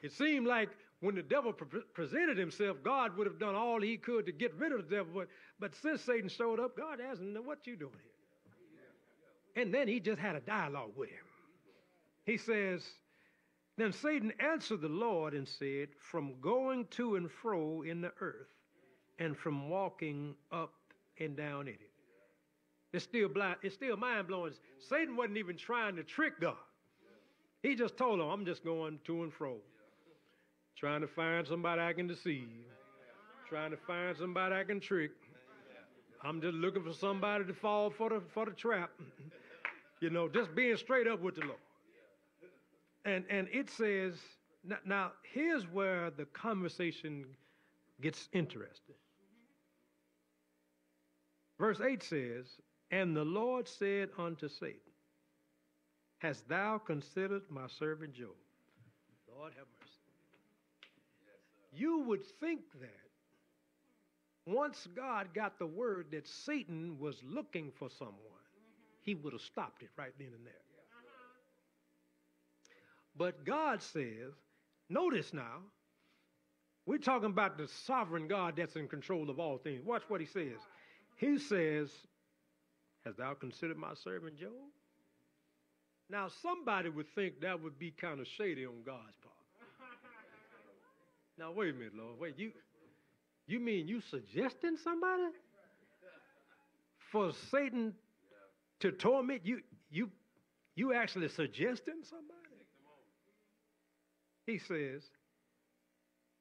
It seemed like when the devil pre presented himself, God would have done all he could to get rid of the devil. But, but since Satan showed up, God asked him, what you doing here? And then he just had a dialogue with him. He says, then Satan answered the Lord and said, from going to and fro in the earth and from walking up and down in it. It's still, blind, it's still mind-blowing. Satan wasn't even trying to trick God. He just told him, I'm just going to and fro, trying to find somebody I can deceive, trying to find somebody I can trick. I'm just looking for somebody to fall for the, for the trap. You know, just being straight up with the Lord. And, and it says, now, now here's where the conversation gets interesting. Verse eight says, and the Lord said unto Satan, hast thou considered my servant Job? Lord have mercy. You would think that once God got the word that Satan was looking for someone, he would have stopped it right then and there. But God says, notice now, we're talking about the sovereign God that's in control of all things. Watch what he says. He says, hast thou considered my servant Job? Now, somebody would think that would be kind of shady on God's part. Now, wait a minute, Lord. Wait, you, you mean you suggesting somebody for Satan to torment you? You, you actually suggesting somebody? He says,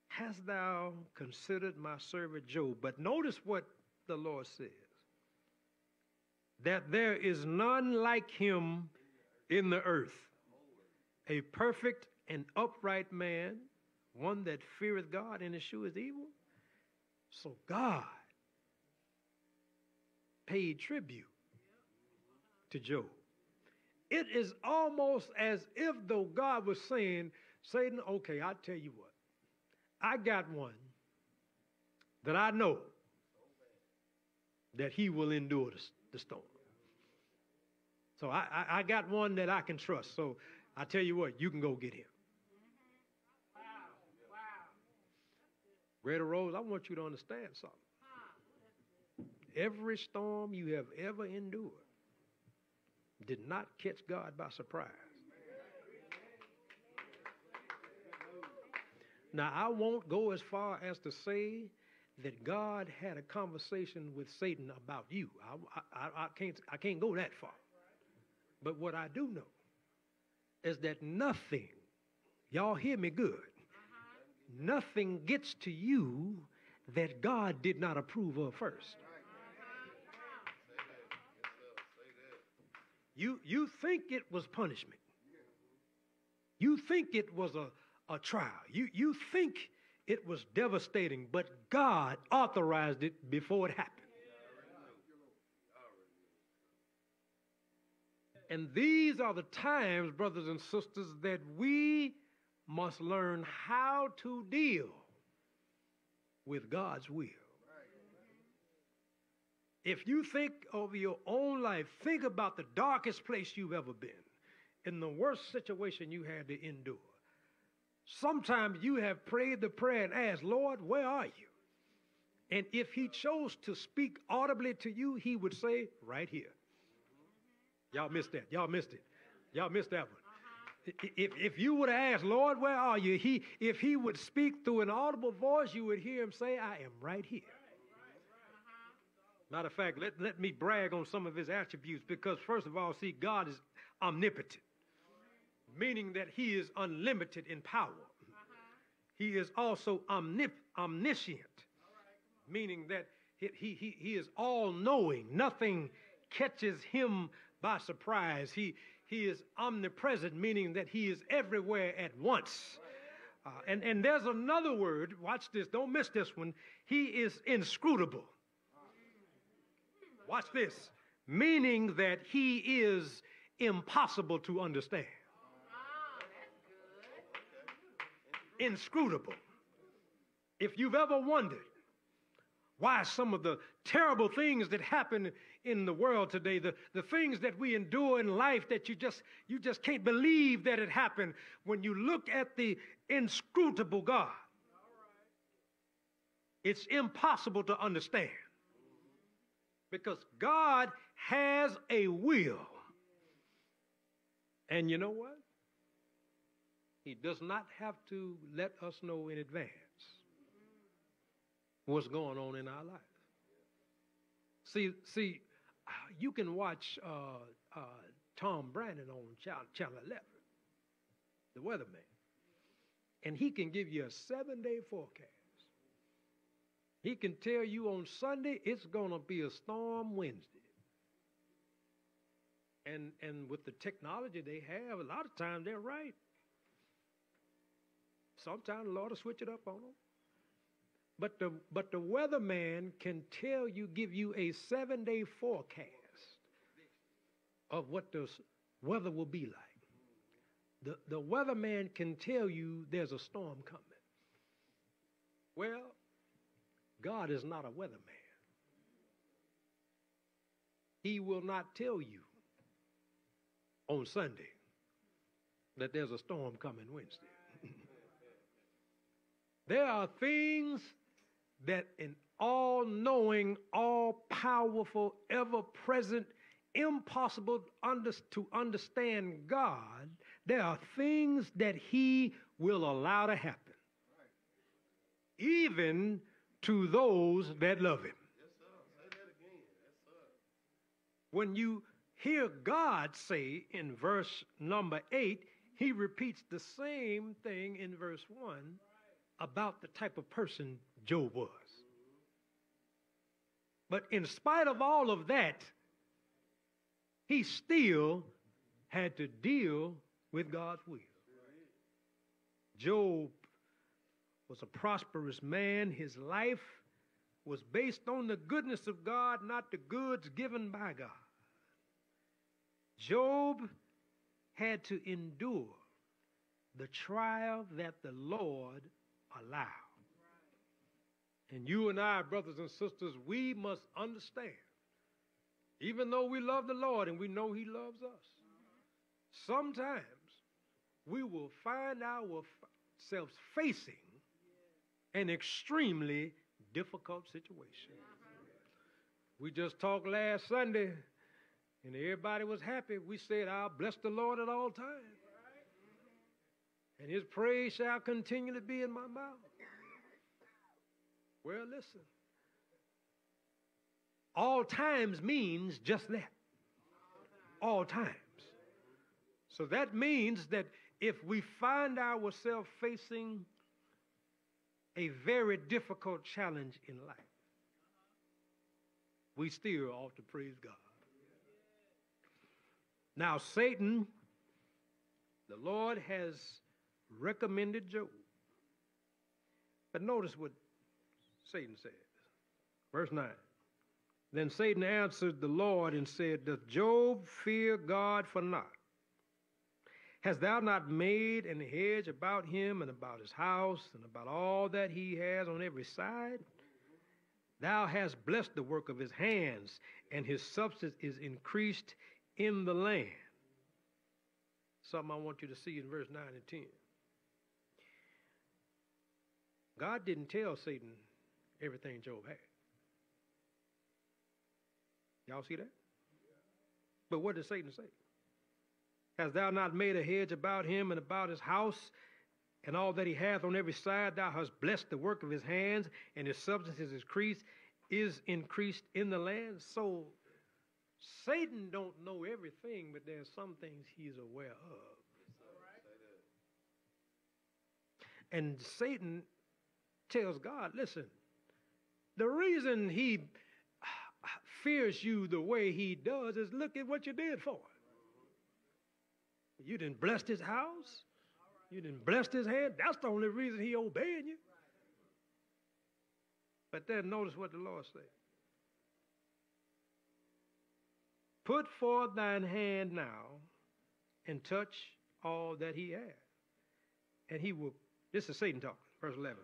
hast thou considered my servant Job? But notice what the Lord says, that there is none like him in the earth, a perfect and upright man, one that feareth God and escheweth evil. So God paid tribute to Job. It is almost as if though God was saying, Satan, okay, I'll tell you what. I got one that I know that he will endure the, the storm. So I, I, I got one that I can trust. So I tell you what, you can go get him. Greater Rose, I want you to understand something. Every storm you have ever endured did not catch God by surprise. Now, I won't go as far as to say that God had a conversation with Satan about you. I, I, I, can't, I can't go that far. But what I do know is that nothing, y'all hear me good, uh-huh. nothing gets to you that God did not approve of first. You, you think it was punishment. You think it was a, a trial. You, you think it was devastating, but God authorized it before it happened. And these are the times, brothers and sisters, that we must learn how to deal with God's will. If you think of your own life, think about the darkest place you've ever been, in the worst situation you had to endure. Sometimes you have prayed the prayer and asked, Lord, where are you? And if he chose to speak audibly to you, he would say, right here. Y'all missed that. Y'all missed it. Y'all missed that one. If, if you would have asked, Lord, where are you? He, if he would speak through an audible voice, you would hear him say, I am right here. Matter of fact, let, let me brag on some of his attributes, because first of all, see, God is omnipotent, meaning that he is unlimited in power. Uh-huh. He is also omnip- omniscient, right, meaning that he, he, he is all-knowing. Nothing catches him by surprise. He, he is omnipresent, meaning that he is everywhere at once. Uh, and, and there's another word. Watch this. Don't miss this one. He is inscrutable. Watch this, meaning that he is impossible to understand. Wow, that's good. Inscrutable. If you've ever wondered why some of the terrible things that happen in the world today, the, the things that we endure in life that you just, you just can't believe that it happened, when you look at the inscrutable God, it's impossible to understand. Because God has a will. And you know what? He does not have to let us know in advance what's going on in our life. See, see, you can watch uh, uh, Tom Brannon on Channel eleven, the weatherman, and he can give you a seven-day forecast. He can tell you on Sunday it's going to be a storm Wednesday. And, and with the technology they have, a lot of times they're right. Sometimes the Lord will switch it up on them. But the, but the weatherman can tell you, give you a seven-day forecast of what the weather will be like. The, the weatherman can tell you there's a storm coming. Well, God is not a weatherman. He will not tell you on Sunday that there's a storm coming Wednesday. There are things that an all-knowing, all-powerful, ever-present, impossible to understand God, there are things that he will allow to happen. Even to those that love him. Yes, sir. Say that again. Yes, sir. When you hear God say in verse number eight, he repeats the same thing in verse one about the type of person Job was. But in spite of all of that, he still had to deal with God's will. Job was a prosperous man. His life was based on the goodness of God, not the goods given by God. Job had to endure the trial that the Lord allowed. And you and I, brothers and sisters, we must understand, even though we love the Lord and we know he loves us, sometimes we will find ourselves facing an extremely difficult situation. We just talked last Sunday and everybody was happy, we said, I'll bless the Lord at all times, and his praise shall continue to be in my mouth. Well, listen, all times means just that. All times. So that means that if we find ourselves facing a very difficult challenge in life, we still ought to praise God. Now, Satan, the Lord has recommended Job. But notice what Satan says. Verse nine. Then Satan answered the Lord and said, doth Job fear God for naught? Hast thou not made an hedge about him and about his house and about all that he has on every side? Thou hast blessed the work of his hands, and his substance is increased in the land. Something I want you to see in verse nine and ten. God didn't tell Satan everything Job had. Y'all see that? But what did Satan say? Hast thou not made a hedge about him and about his house and all that he hath on every side? Thou hast blessed the work of his hands, and his substance is increased, is increased in the land. So Satan don't know everything, but there's some things he's aware of. And Satan tells God, listen, the reason he fears you the way he does is look at what you did for him. You didn't bless his house. You didn't bless his hand. That's the only reason he obeyed you. But then notice what the Lord said. Put forth thine hand now and touch all that he has. And he will, this is Satan talking, verse eleven,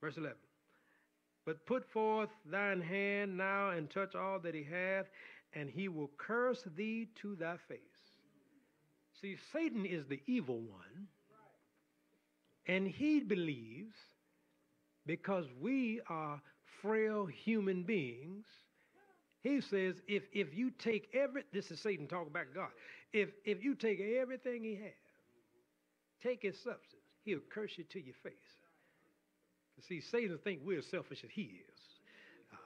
verse eleven. But put forth thine hand now and touch all that he hath, and he will curse thee to thy face. See, Satan is the evil one. And he believes, because we are frail human beings, he says, if, if you take every, this is Satan talking back to God, if, if you take everything he has, take his substance, he'll curse you to your face. See, Satan thinks we're as selfish as he is. Uh,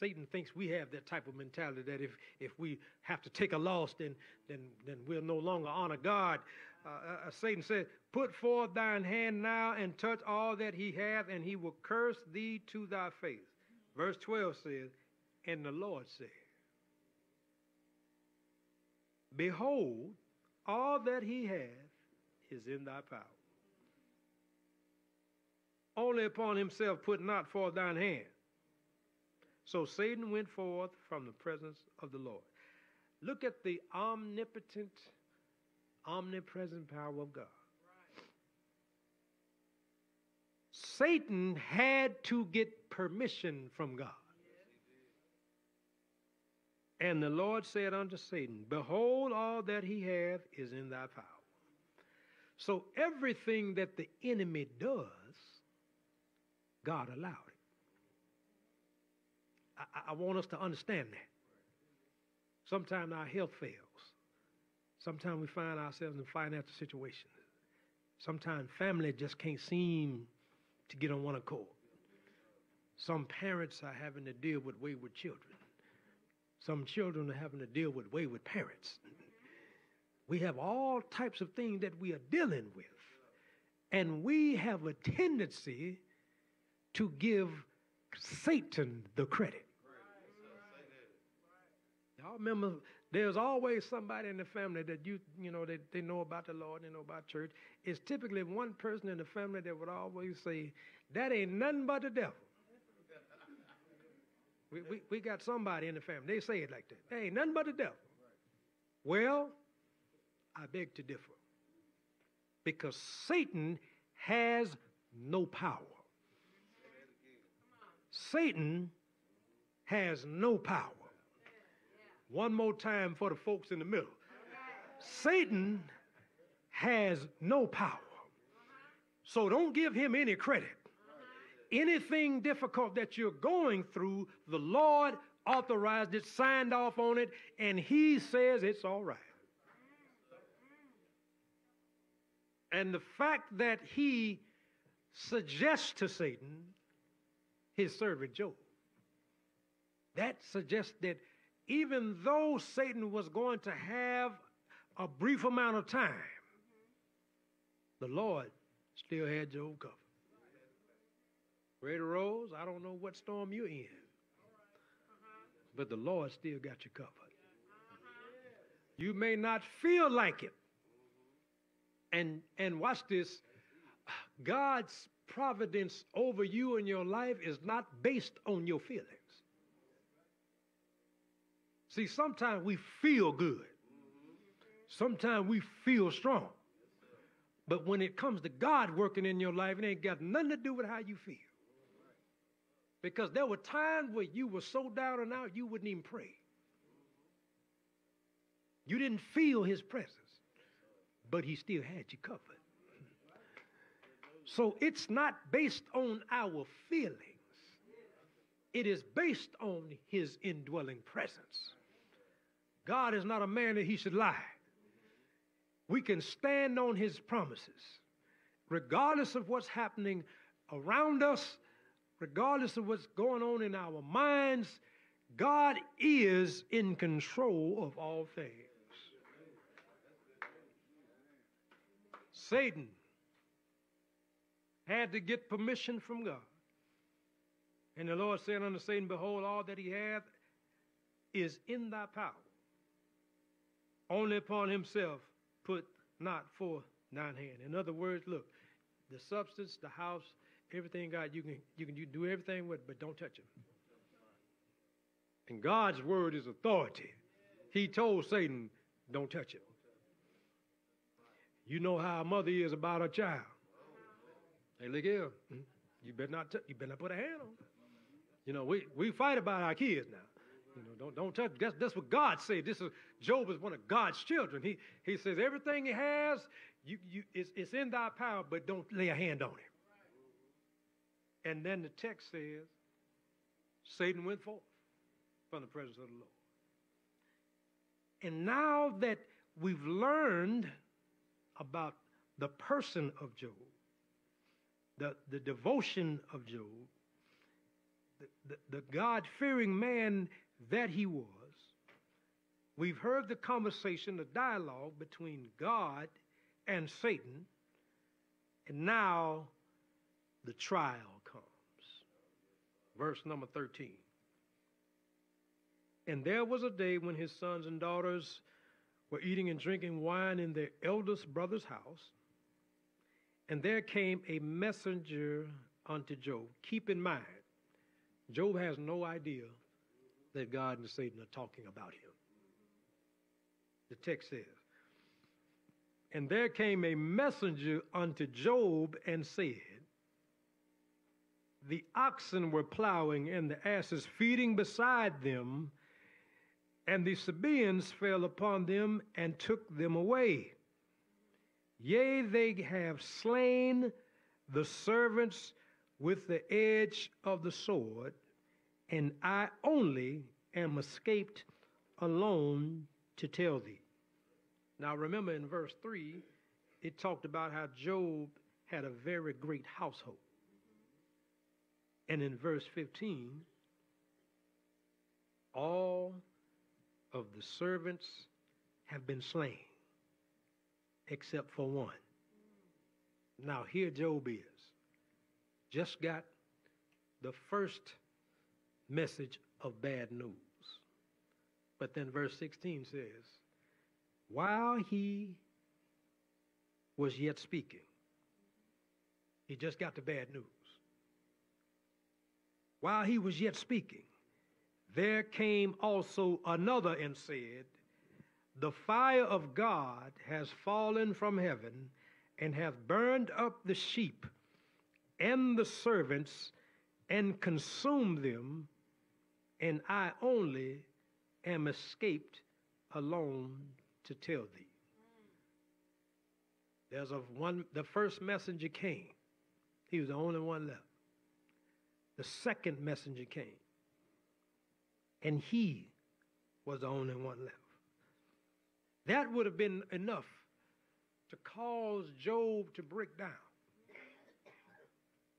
Satan thinks we have that type of mentality that if, if we have to take a loss, then, then, then we'll no longer honor God. Uh, uh, Satan said, put forth thine hand now and touch all that he hath, and he will curse thee to thy face. Verse twelve says, and the Lord said, behold, all that he hath is in thy power. Only upon himself put not forth thine hand. So Satan went forth from the presence of the Lord. Look at the omnipotent, omnipresent power of God. Right. Satan had to get permission from God. Yes. And the Lord said unto Satan, behold, all that he hath is in thy power. So everything that the enemy does, God allowed it. I, I want us to understand that. Sometimes our health fails. Sometimes we find ourselves in financial situations. Sometimes family just can't seem to get on one accord. Some parents are having to deal with wayward children. Some children are having to deal with wayward parents. We have all types of things that we are dealing with. And we have a tendency to give Satan the credit. Y'all remember, there's always somebody in the family that you, you know, they, they know about the Lord, they know about church. It's typically one person in the family that would always say, that ain't nothing but the devil. we, we, we got somebody in the family, they say it like that. That ain't nothing but the devil. Well, I beg to differ. Because Satan has no power. Satan has no power. One more time for the folks in the middle. Satan has no power. So don't give him any credit. Anything difficult that you're going through, the Lord authorized it, signed off on it, and he says it's all right. And the fact that he suggests to Satan his servant Job, that suggests that even though Satan was going to have a brief amount of time, the Lord still had Job covered. Greater Rose, I don't know what storm you're in, but the Lord still got you covered. You may not feel like it. And, and watch this. God's providence over you and your life is not based on your feelings. See, sometimes we feel good. Sometimes we feel strong. But when it comes to God working in your life, it ain't got nothing to do with how you feel. Because there were times where you were so down and out, you wouldn't even pray. You didn't feel his presence, but he still had you covered. So it's not based on our feelings. It is based on his indwelling presence. God is not a man that he should lie. We can stand on his promises. Regardless of what's happening around us, regardless of what's going on in our minds, God is in control of all things. Satan had to get permission from God. And the Lord said unto Satan, behold, all that he hath is in thy power. Only upon himself put not forth thine hand. In other words, look, the substance, the house, everything, God, you can, you can you do everything with, but don't touch him. And God's word is authority. He told Satan, don't touch him. You know how a mother is about her child. Hey, look here, you better not, you better not put a hand on him. You know, we, we fight about our kids now. You know, don't, don't touch. That's, that's what God said. This is, Job is one of God's children. He, he says everything he has, you, you, it's, it's in thy power, but don't lay a hand on him. And then the text says, Satan went forth from the presence of the Lord. And now that we've learned about the person of Job, the, the devotion of Job, the, the, the God-fearing man that he was, we've heard the conversation, the dialogue between God and Satan, and now the trial comes. Verse number thirteen. And there was a day when his sons and daughters were eating and drinking wine in their eldest brother's house, and there came a messenger unto Job. Keep in mind, Job has no idea that God and Satan are talking about him. The text says, and there came a messenger unto Job and said, the oxen were plowing and the asses feeding beside them, and the Sabaeans fell upon them and took them away. Yea, they have slain the servants with the edge of the sword, and I only am escaped alone to tell thee. Now remember in verse three, it talked about how Job had a very great household. And in verse fifteen, all of the servants have been slain, except for one. Now here Job is, just got the first message of bad news. But then verse sixteen says, while he was yet speaking, he just got the bad news. While he was yet speaking, there came also another and said, the fire of God has fallen from heaven and hath burned up the sheep and the servants and consumed them, and I only am escaped alone to tell thee. There's a one, the first messenger came. He was the only one left. The second messenger came, and he was the only one left. That would have been enough to cause Job to break down.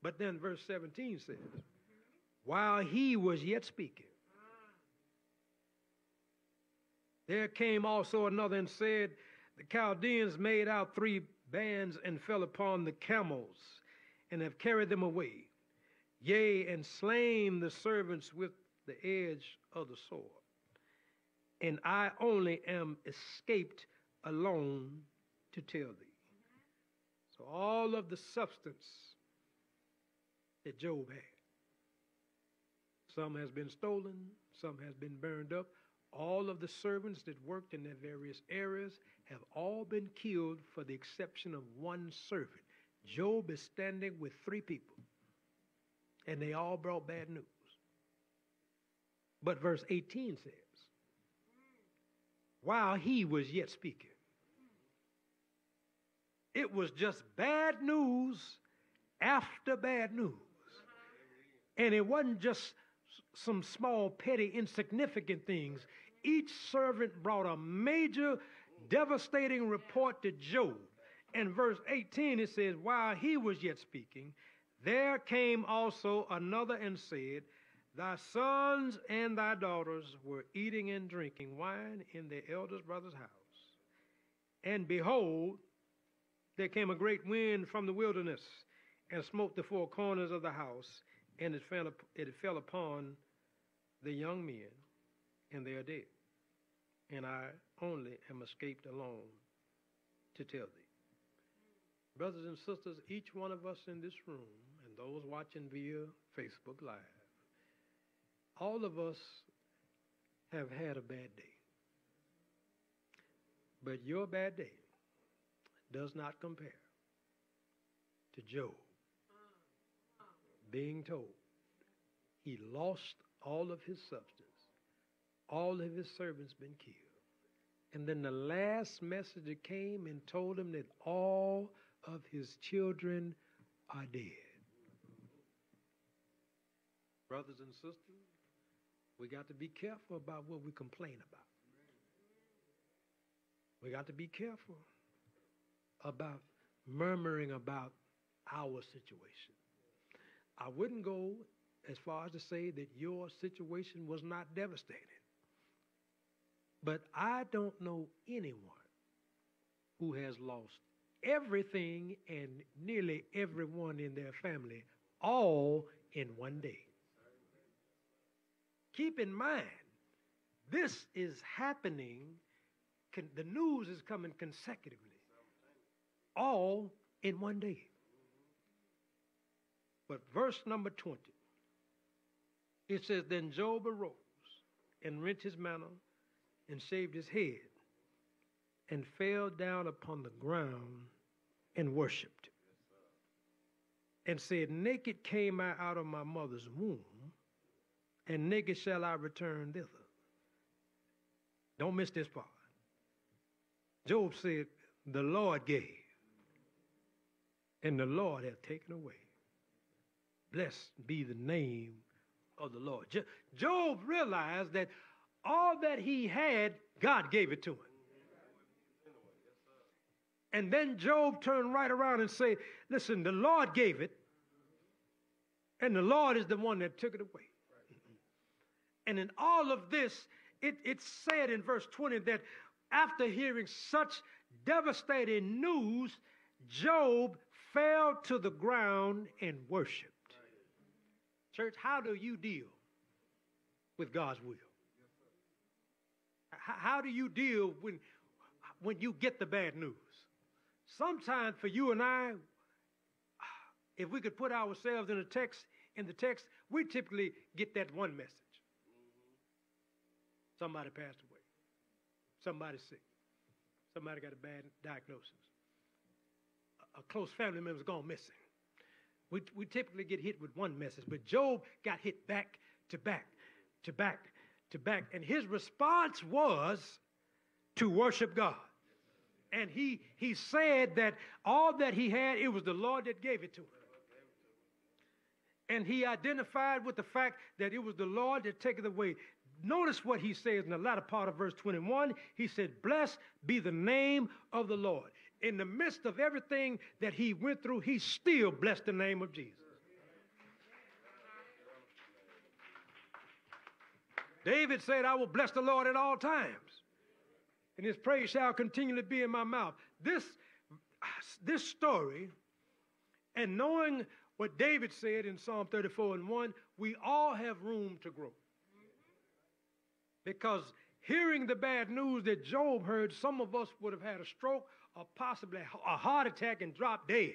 But then verse seventeen says, while he was yet speaking, there came also another and said, the Chaldeans made out three bands and fell upon the camels and have carried them away, yea, and slain the servants with the edge of the sword. And I only am escaped alone to tell thee. So all of the substance that Job had, some has been stolen, some has been burned up. All of the servants that worked in their various areas have all been killed for the exception of one servant. Job is standing with three people, and they all brought bad news. But verse eighteen says, while he was yet speaking, it was just bad news after bad news. And it wasn't just some small, petty, insignificant things. Each servant brought a major, devastating report to Job. And verse eighteen, it says, while he was yet speaking, there came also another and said, thy sons and thy daughters were eating and drinking wine in their eldest brother's house. And behold, there came a great wind from the wilderness and smote the four corners of the house, and it fell, it fell upon the young men, and they are dead. And I only am escaped alone to tell thee. Brothers and sisters, each one of us in this room, and those watching via Facebook Live, all of us have had a bad day. But your bad day does not compare to Job being told he lost all of his substance, all of his servants been killed. And then the last message that came and told him that all of his children are dead. Brothers and sisters, we got to be careful about what we complain about. We got to be careful about murmuring about our situation. I wouldn't go as far as to say that your situation was not devastating. But I don't know anyone who has lost everything and nearly everyone in their family all in one day. Keep in mind, this is happening, con- the news is coming consecutively, all in one day. But verse number twenty, it says, then Job arose and rent his mantle and shaved his head and fell down upon the ground and worshipped and said, naked came I out of my mother's womb, and naked shall I return thither. Don't miss this part. Job said, the Lord gave, and the Lord hath taken away. Blessed be the name of the Lord. Jo- Job realized that all that he had, God gave it to him. And then Job turned right around and said, listen, the Lord gave it, and the Lord is the one that took it away. And in all of this, it, it said in verse twenty that after hearing such devastating news, Job fell to the ground and worshiped. Church, how do you deal with God's will? How do you deal when, when you get the bad news? Sometimes for you and I, if we could put ourselves in a text, in the text, we typically get that one message. Somebody passed away. Somebody's sick. Somebody got a bad diagnosis. A close family member's gone missing. We, we typically get hit with one message, but Job got hit back to back to back to back. And his response was to worship God. And he, he said that all that he had, it was the Lord that gave it to him. And he identified with the fact that it was the Lord that took it away. notice what he says in the latter part of verse twenty-one. He said, blessed be the name of the Lord. In the midst of everything that he went through, he still blessed the name of Jesus. David said, I will bless the Lord at all times, and his praise shall continually be in my mouth. This, this story, and knowing what David said in Psalm thirty-four and one, we all have room to grow. Because hearing the bad news that Job heard, some of us would have had a stroke or possibly a heart attack and dropped dead.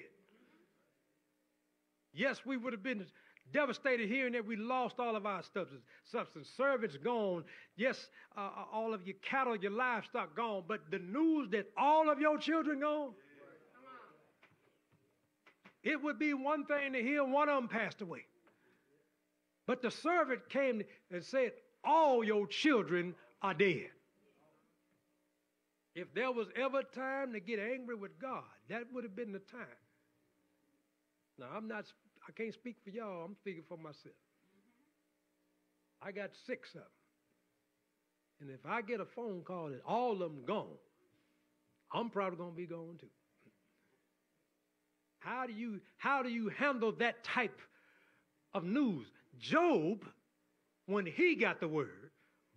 Yes, we would have been devastated hearing that we lost all of our substance, substance servants gone. Yes, uh, all of your cattle, your livestock gone. But the news that all of your children gone, it would be one thing to hear one of them passed away. But the servant came and said, all your children are dead. If there was ever a time to get angry with God, that would have been the time. Now, I'm not, I can't speak for y'all. I'm speaking for myself. I got six of them. And if I get a phone call that all of them gone, I'm probably going to be gone too. How do you, how do you handle that type of news? Job, when he got the word,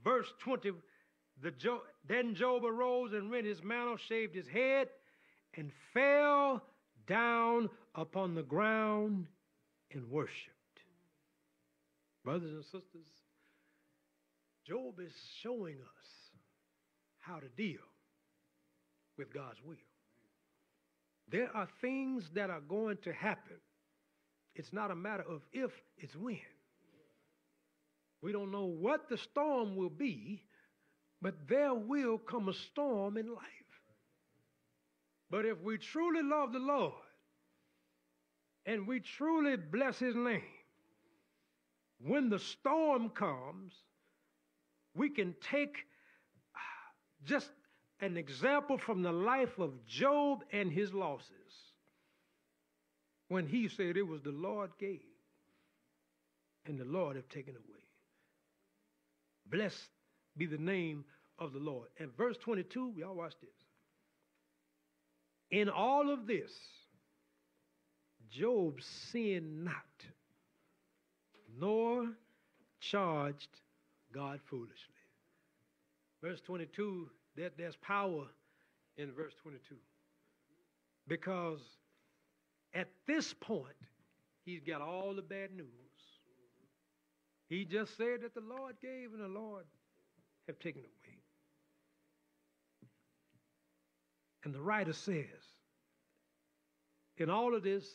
verse twenty, the jo then Job arose and rent his mantle, shaved his head, and fell down upon the ground and worshipped. Brothers and sisters, Job is showing us how to deal with God's will. There are things that are going to happen. It's not a matter of if, it's when. We don't know what the storm will be, but there will come a storm in life. But if we truly love the Lord and we truly bless his name, when the storm comes, we can take just an example from the life of Job and his losses. When he said it was the Lord gave and the Lord have taken away. Blessed be the name of the Lord. And verse twenty-two, we all watch this. In all of this, Job sinned not, nor charged God foolishly. Verse twenty-two, that there's power in verse twenty-two. Because at this point, he's got all the bad news. He just said that the Lord gave and the Lord have taken away. And the writer says, in all of this,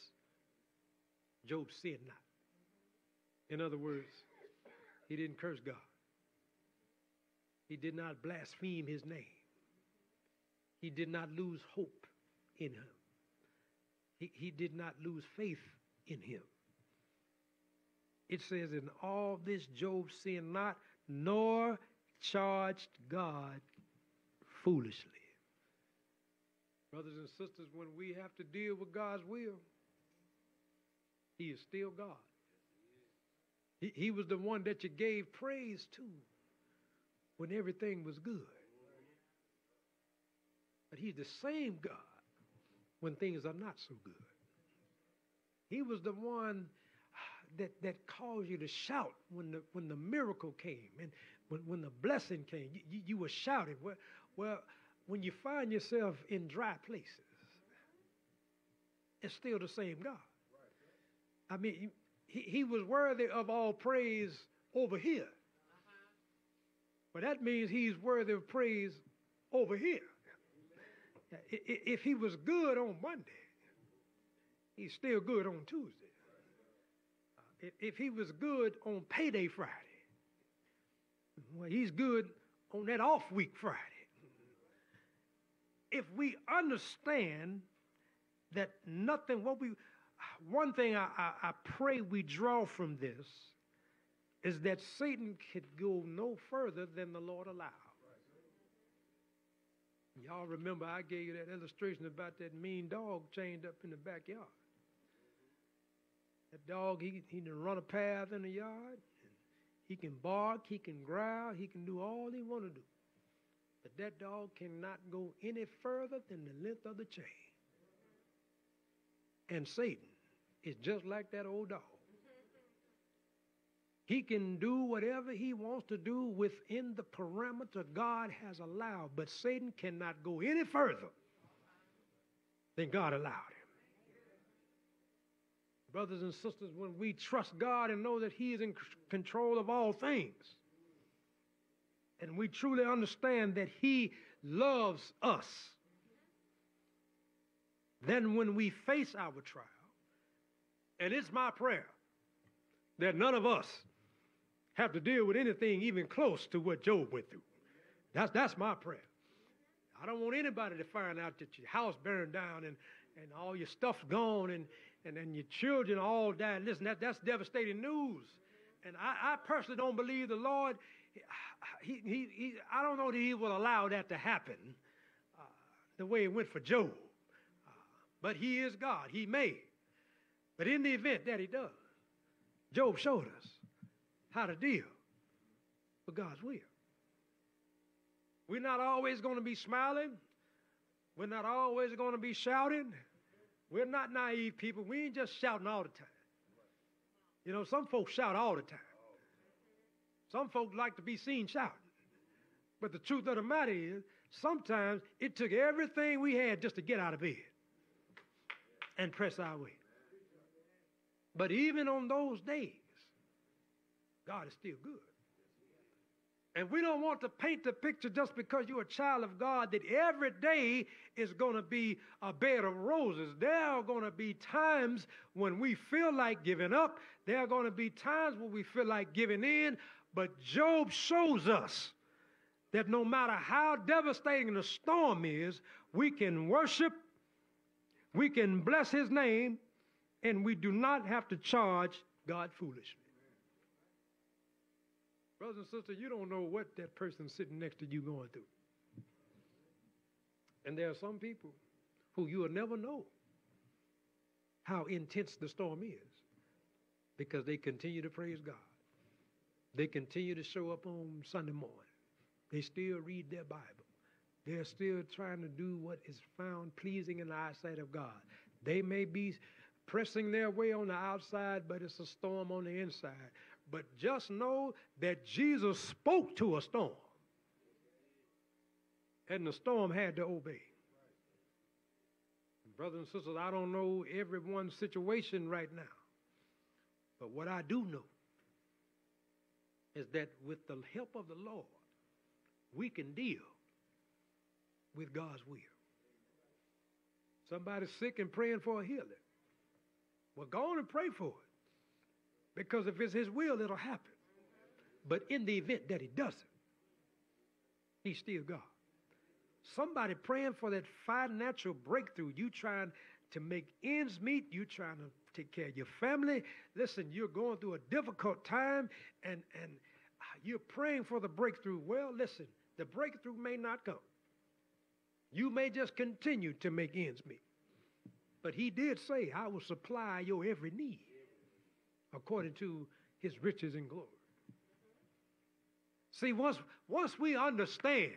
Job sinned not. In other words, he didn't curse God. He did not blaspheme his name. He did not lose hope in him. He, he did not lose faith in him. It says, in all this Job sinned not, nor charged God foolishly. Brothers and sisters, when we have to deal with God's will, he is still God. He, he was the one that you gave praise to when everything was good. But he's the same God when things are not so good. He was the one that, that caused you to shout when the, when the miracle came and when, when the blessing came. You, you were shouting. Well, well, when you find yourself in dry places, it's still the same God. I mean, he, he was worthy of all praise over here. But that means he's worthy of praise over here. If he was good on Monday, he's still good on Tuesday. If he was good on payday Friday, well, he's good on that off week Friday. If we understand that nothing, what we, one thing I, I, I pray we draw from this is that Satan could go no further than the Lord allowed. Y'all remember I gave you that illustration about that mean dog chained up in the backyard. That dog, he, he done run a path in the yard. He can bark, he can growl, he can do all he want to do. But that dog cannot go any further than the length of the chain. And Satan is just like that old dog. He can do whatever he wants to do within the parameter God has allowed, but Satan cannot go any further than God allowed him. Brothers and sisters, when we trust God and know that he is in control of all things, and we truly understand that he loves us, then when we face our trial, and it's my prayer that none of us have to deal with anything even close to what Job went through. That's, that's my prayer. I don't want anybody to find out that your house burned down and, and all your stuff's gone and, and, and your children all died. Listen, that, that's devastating news. And I, I personally don't believe the Lord, he, he, he, I don't know that he will allow that to happen uh, the way it went for Job. Uh, but he is God. He may. But in the event that he does, Job showed us how to deal with God's will. We're not always going to be smiling. We're not always going to be shouting. We're not naive people. We ain't just shouting all the time. You know, some folks shout all the time. Some folks like to be seen shouting. But the truth of the matter is, sometimes it took everything we had just to get out of bed and press our way. But even on those days, God is still good. And we don't want to paint the picture just because you're a child of God that every day is going to be a bed of roses. There are going to be times when we feel like giving up. There are going to be times when we feel like giving in. But Job shows us that no matter how devastating the storm is, we can worship, we can bless his name, and we do not have to charge God foolishly. Brothers and sisters, you don't know what that person sitting next to you going through. And there are some people who you will never know how intense the storm is because they continue to praise God. They continue to show up on Sunday morning. They still read their Bible. They're still trying to do what is found pleasing in the eyesight of God. They may be pressing their way on the outside, but it's a storm on the inside. But just know that Jesus spoke to a storm, and the storm had to obey. And brothers and sisters, I don't know everyone's situation right now, but what I do know is that with the help of the Lord, we can deal with God's will. Somebody's sick and praying for a healing. Well, go on and pray for it, because if it's his will, it'll happen. But in the event that he doesn't, he's still God. Somebody praying for that financial breakthrough. You trying to make ends meet. You trying to take care of your family. Listen, you're going through a difficult time, and, and you're praying for the breakthrough. Well, listen, the breakthrough may not come. You may just continue to make ends meet. But he did say, I will supply your every need according to his riches and glory. See, once, once we understand,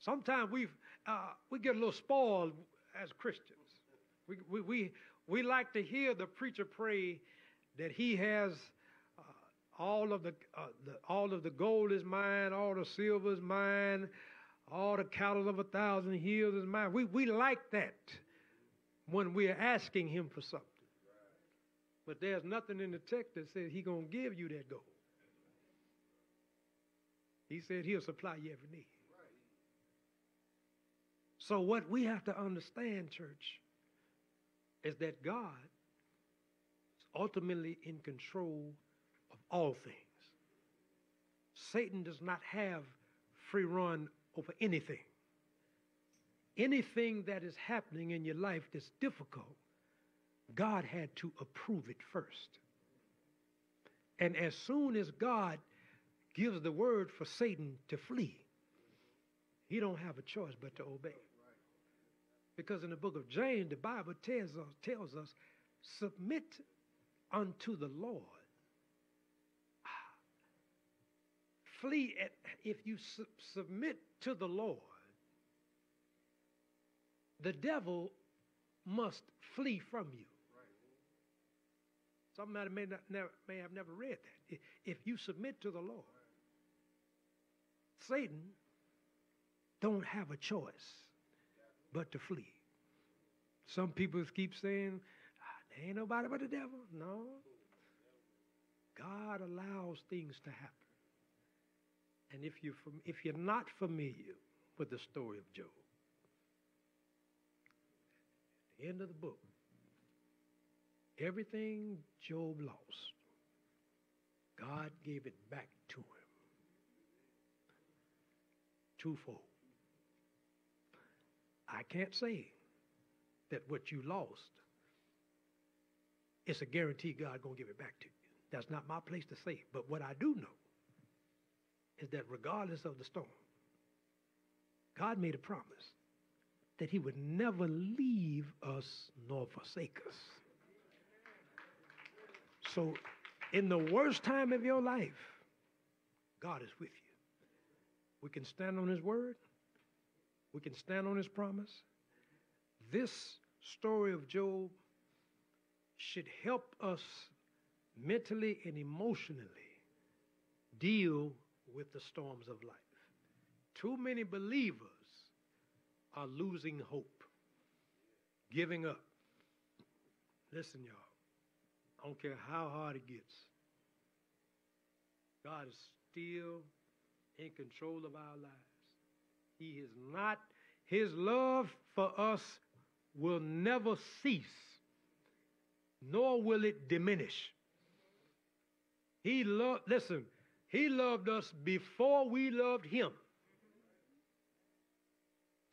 sometimes we've, uh, we get a little spoiled as Christians. We, we, we, we like to hear the preacher pray that he has uh, all, of the, uh, the, all of the gold is mine, all the silver is mine, all the cattle of a thousand hills is mine. We, we like that when we're asking him for something. But there's nothing in the text that says he's going to give you that gold. He said he'll supply you every need. So what we have to understand, church, is that God is ultimately in control of all things. Satan does not have free run over anything. Anything that is happening in your life that's difficult, God had to approve it first. And as soon as God gives the word for Satan to flee, he don't have a choice but to obey. Because in the book of James, the Bible tells us, tells us submit unto the Lord flee at, if you su- submit to the Lord, the devil must flee from you. Right. Somebody may, not, never, may have never read that. If you submit to the Lord, Satan don't have a choice but to flee. Some people keep saying, there ain't nobody but the devil. No. God allows things to happen. And if you're, if you're not familiar with the story of Job, at the end of the book, everything Job lost, God gave it back to him. Twofold. I can't say that what you lost, it's a guarantee God going to give it back to you. That's not my place to say. But what I do know is that regardless of the storm, God made a promise that he would never leave us nor forsake us. So in the worst time of your life, God is with you. We can stand on his word. We can stand on his promise. This story of Job should help us mentally and emotionally deal with the storms of life. Too many believers are losing hope, giving up. Listen, y'all, I don't care how hard it gets. God is still in control of our lives. He is not, his love for us will never cease, nor will it diminish. He loved, listen, he loved us before we loved him.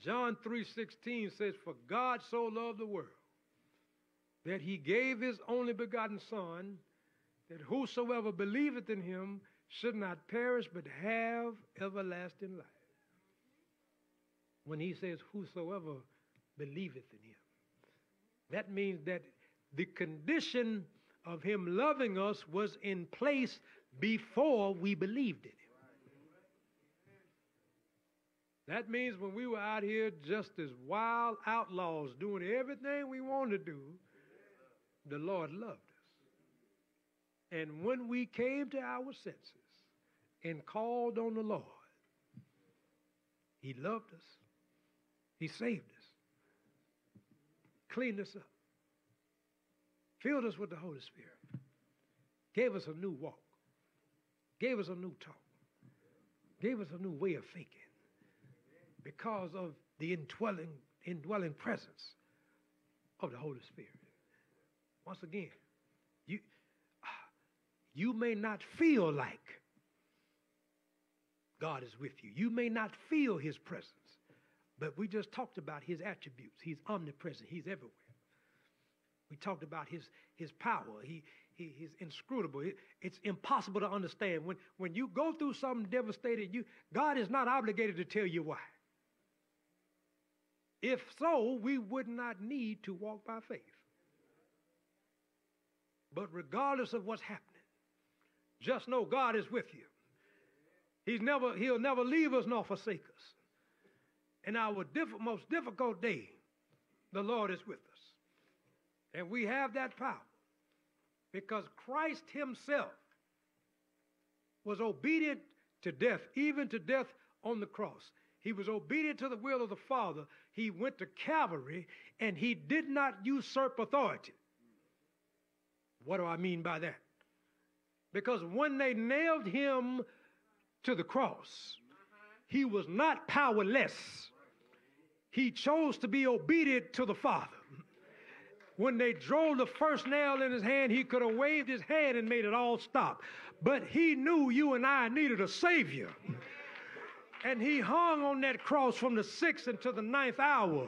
John three sixteen says, for God so loved the world that he gave his only begotten Son, that whosoever believeth in him should not perish but have everlasting life. When he says whosoever believeth in him, that means that the condition of him loving us was in place before we believed in him. That means when we were out here just as wild outlaws doing everything we wanted to do, the Lord loved us. And when we came to our senses and called on the Lord, he loved us. He saved us. Cleaned us up. Filled us with the Holy Spirit. Gave us a new walk. Gave us a new talk. Gave us a new way of thinking. Because of the indwelling, indwelling presence of the Holy Spirit. Once again, you, you may not feel like God is with you. You may not feel his presence, but we just talked about his attributes. He's omnipresent. He's everywhere. We talked about his, his power. He, he, he's inscrutable. It, it's impossible to understand. When, when you go through something devastating, you, God is not obligated to tell you why. If so, we would not need to walk by faith. But regardless of what's happening, just know God is with you. He's never, he'll never leave us nor forsake us. In our diff- most difficult day, the Lord is with us. And we have that power because Christ himself was obedient to death, even to death on the cross. He was obedient to the will of the Father. He went to Calvary and he did not usurp authority. What do I mean by that? Because when they nailed him to the cross, he was not powerless. He chose to be obedient to the Father. When they drove the first nail in his hand, he could have waved his hand and made it all stop. But he knew you and I needed a Savior. And he hung on that cross from the sixth until the ninth hour.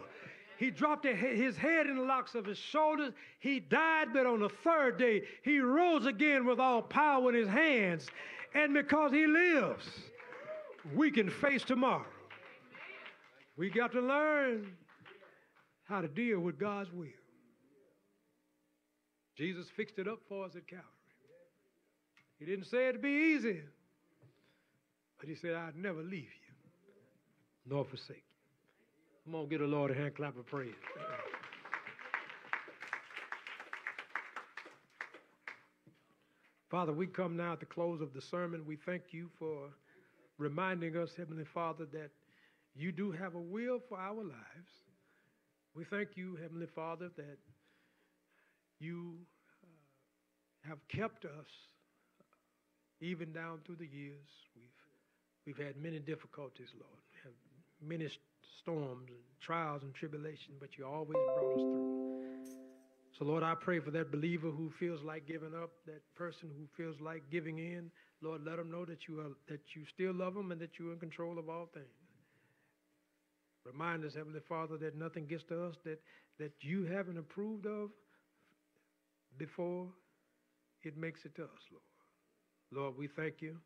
He dropped his head in the locks of his shoulders. He died, but on the third day, he rose again with all power in his hands. And because he lives, we can face tomorrow. We got to learn how to deal with God's will. Jesus fixed it up for us at Calvary. He didn't say it'd be easy, But he said, I'll never leave you, nor forsake you. Come on, give the Lord a hand clap of praise. Father, we come now at the close of the sermon. We thank you for reminding us, Heavenly Father, that you do have a will for our lives. We thank you, Heavenly Father, that you uh, have kept us even down through the years. We've, we've had many difficulties, Lord. We have many storms and trials and tribulations, but you always brought us through. So, Lord, I pray for that believer who feels like giving up, that person who feels like giving in. Lord, let them know that you are, that you still love them and that you're in control of all things. Remind us, Heavenly Father, that nothing gets to us that, that you haven't approved of before it makes it to us, Lord. Lord, we thank you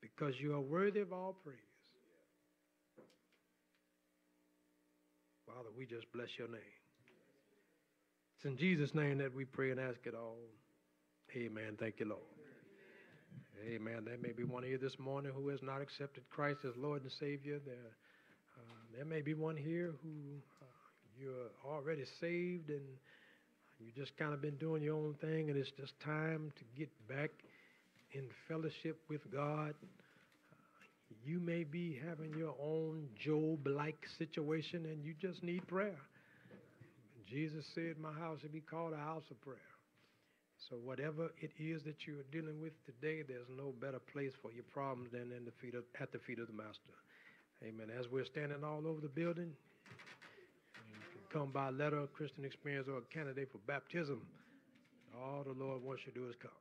because you are worthy of all praise. Father, we just bless your name. It's in Jesus' name that we pray and ask it all. Amen. Thank you, Lord. Amen. Amen. There may be one here this morning who has not accepted Christ as Lord and Savior. There, uh, there may be one here who uh, you're already saved and you just kind of been doing your own thing, and it's just time to get back in fellowship with God. Uh, you may be having your own Job-like situation, and you just need prayer. Jesus said, my house should be called a house of prayer. So whatever it is that you are dealing with today, there's no better place for your problems than in the feet of, at the feet of the Master. Amen. As we're standing all over the building, you can come by letter, Christian Experience, or a candidate for baptism. All the Lord wants you to do is come.